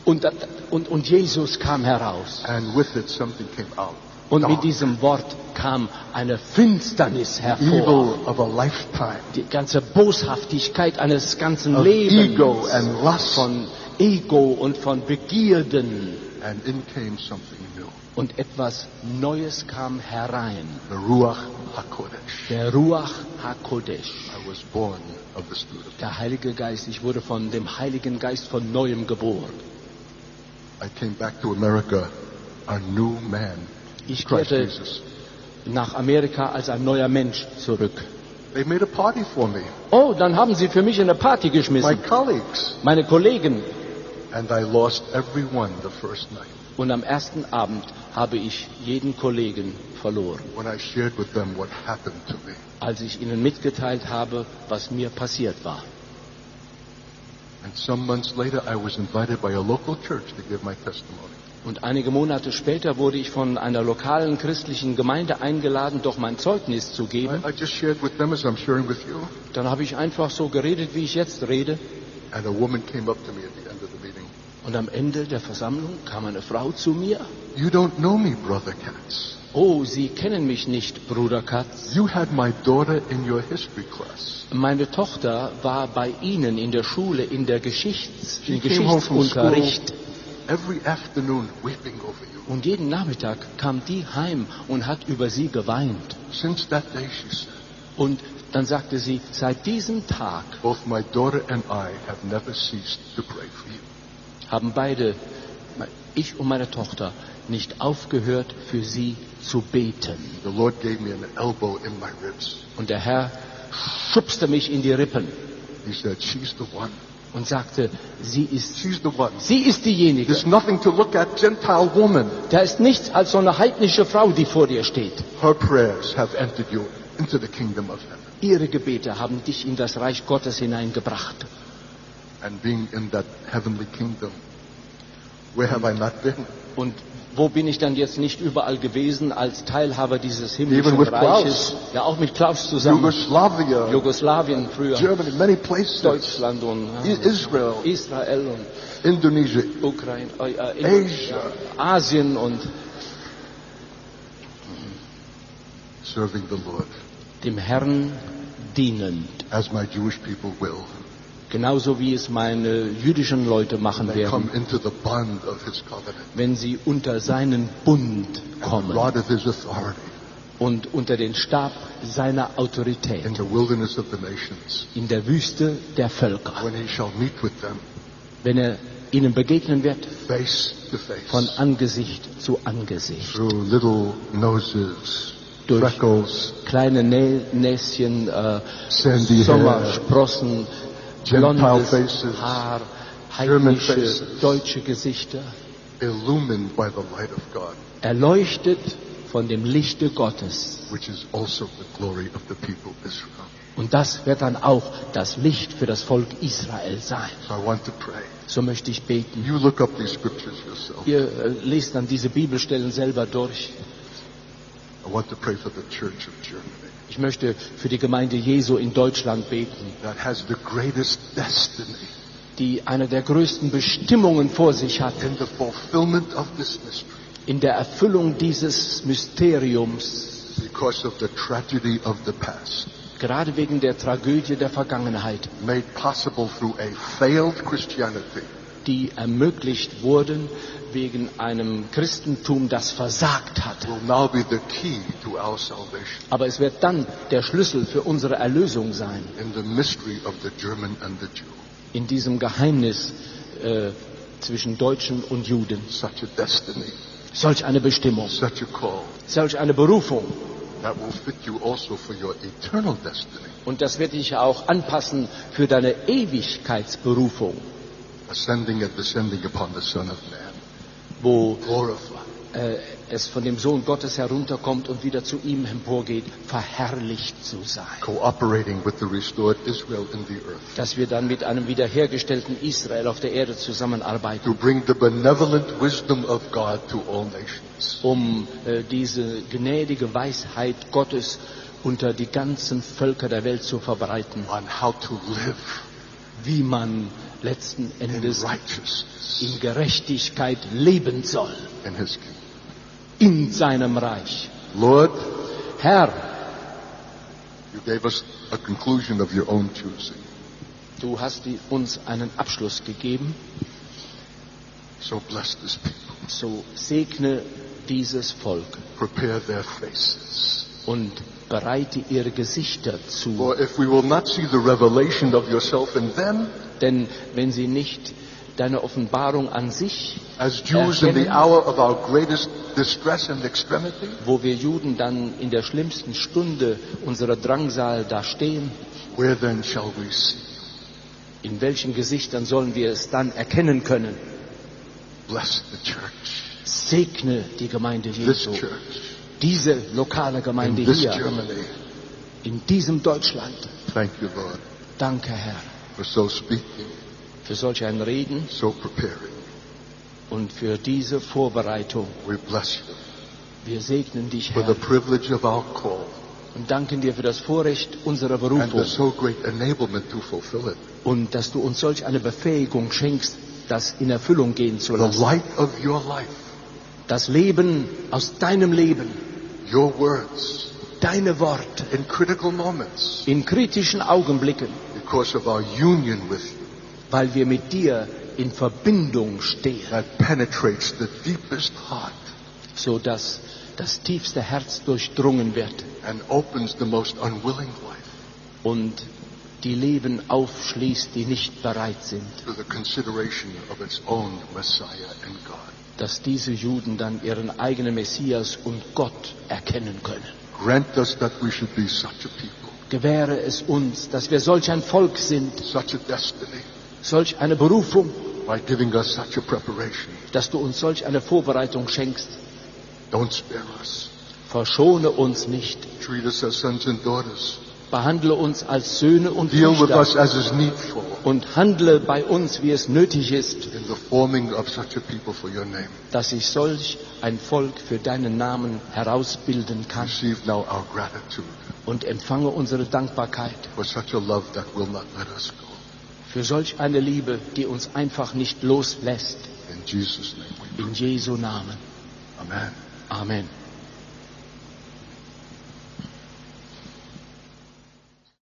Und, und, und Jesus kam heraus. And with it something came out. Und mit diesem Wort kam eine Finsternis hervor. Evil of a lifetime. Die ganze Boshaftigkeit eines ganzen Lebens. Ego and lust. Von Ego und von Begierden. And in came something new. Und etwas Neues kam herein. The Ruach Hakodesh. Der Ruach Hakodesh. I was born of the Spirit of God. Der Heilige Geist, ich wurde von dem Heiligen Geist von Neuem geboren. I came back to America, a new man. Ich kehrte nach Amerika als ein neuer Mensch zurück. They made a party for me. Oh, dann haben sie für mich eine Party geschmissen. My colleagues. Meine Kollegen. And I lost everyone the first night. Und am ersten Abend habe ich jeden Kollegen verloren. When I shared with them what happened to me. Als ich ihnen mitgeteilt habe, was mir passiert war. And some months later I was invited by a local church to give my testimony. Und einige Monate später wurde ich von einer lokalen christlichen Gemeinde eingeladen, doch mein Zeugnis zu geben. I, I just shared with them as I'm sharing with you. Dann habe ich einfach so geredet, wie ich jetzt rede. And a woman came up to me at the end of the meeting. Und am Ende der Versammlung kam eine Frau zu mir. You don't know me, Brother Katz. Oh, Sie kennen mich nicht, Bruder Katz. You had my daughter in your history class. Meine Tochter war bei Ihnen in der Schule in der Geschichts- in Geschichtsunterricht. Every afternoon weeping over you. Und jeden Nachmittag kam die heim und hat über sie geweint. Since that day, she said, und dann sagte sie, seit diesem Tag both my daughter and I have never ceased to pray for you. Haben beide, ich und meine Tochter, nicht aufgehört für sie zu beten. The Lord gave me an elbow in my ribs. Und der Herr schubste mich in die Rippen. He said, she's the one. Und sagte, sie ist, sie ist diejenige. Da ist nichts als so eine heidnische Frau, die vor dir steht. Ihre Gebete haben dich in das Reich Gottes hineingebracht. Und wo bin ich dann jetzt nicht überall gewesen als Teilhaber dieses himmlischen Reiches? Klaus. Ja, auch mit Klaus zusammen. Jugoslavia, Jugoslawien früher. Germany, many places. Deutschland und Israel. Israel und Indonesien. Ukraine, äh, in, Asia. Asien und serving the Lord. Dem Herrn dienend. As my Jewish people will. Genauso wie es meine jüdischen Leute machen werden, wenn sie unter seinen Bund kommen und unter den Stab seiner Autorität in der Wüste der Völker, wenn er ihnen begegnen wird, von Angesicht zu Angesicht, durch Freckles, kleine Nä Näschen, äh, Sommersprossen, blondes faces, Haar, heidnische, deutsche Gesichter, illumined by the light of God, erleuchtet von dem Lichte Gottes. Which is also the glory of the people of Israel. Und das wird dann auch das Licht für das Volk Israel sein. So, I want to pray. So möchte ich beten. You look up these scriptures yourself. Ihr äh, lest dann diese Bibelstellen selber durch. I want to pray for the Church of Germany. Ich möchte für die Gemeinde Jesu in Deutschland beten, die eine der größten Bestimmungen vor sich hat, in der Erfüllung dieses Mysteriums, gerade wegen der Tragödie der Vergangenheit, die ermöglicht wurden wegen einem Christentum, das versagt hat. Aber es wird dann der Schlüssel für unsere Erlösung sein. In diesem Geheimnis äh, zwischen Deutschen und Juden. Solch eine Bestimmung. Solch eine Berufung. Und das wird dich auch anpassen für deine Ewigkeitsberufung. Ascending and descending upon the Son of Man. Wo äh, es von dem Sohn Gottes herunterkommt und wieder zu ihm emporgeht, verherrlicht zu sein. Cooperating with the restored Israel in the earth. Dass wir dann mit einem wiederhergestellten Israel auf der Erde zusammenarbeiten. To bring the benevolent wisdom of God to all nations. Um äh, diese gnädige Weisheit Gottes unter die ganzen Völker der Welt zu verbreiten. On how to live. Wie man letzten Endes in Gerechtigkeit leben soll. In seinem Reich. Lord, Herr, you gave us a conclusion of your own choosing. Du hast uns einen Abschluss gegeben. So bless this people. So segne dieses Volk. Prepare their faces. Und bereite ihre Gesichter zu. For if we will not see the revelation of yourself in them, denn wenn sie nicht deine Offenbarung an sich as Jews erkennen, in the hour of our greatest distress and extremity, wo wir Juden dann in der schlimmsten Stunde unserer Drangsal da stehen, where then shall we see? In welchen Gesichtern sollen wir es dann erkennen können? Bless the church. Segne die Gemeinde Jesu. This church. Diese lokale Gemeinde in hier. Germany. In diesem Deutschland. Thank you, Lord. Danke, Herr. For so speaking. Für solch ein Reden. So preparing. Und für diese Vorbereitung. We bless you. Wir segnen dich, Herr. For the privilege of our call. Und danken dir für das Vorrecht unserer Berufung. And so great enablement to fulfill it. Und dass du uns solch eine Befähigung schenkst, das in Erfüllung gehen zu lassen. The light of your life. Das Leben aus deinem Leben. Your words. Deine Worte. In critical moments. In kritischen Augenblicken. Because of our union with you. Weil wir mit dir in Verbindung stehen. That penetrates the deepest heart. So dass das tiefste Herz durchdrungen wird. And opens the most unwilling life. Und die Leben aufschließt, die nicht bereit sind, dass diese Juden dann ihren eigenen Messias und Gott erkennen können. Gewähre es uns, dass wir solch ein Volk sind, solch eine Berufung, dass du uns solch eine Vorbereitung schenkst. Verschone uns nicht. Treat us as sons and daughters. Behandle uns als Söhne und Töchter und handle bei uns, wie es nötig ist, dass ich solch ein Volk für deinen Namen herausbilden kann. Und empfange unsere Dankbarkeit für solch eine Liebe, die uns einfach nicht loslässt. In Jesu Namen. Amen. Amen.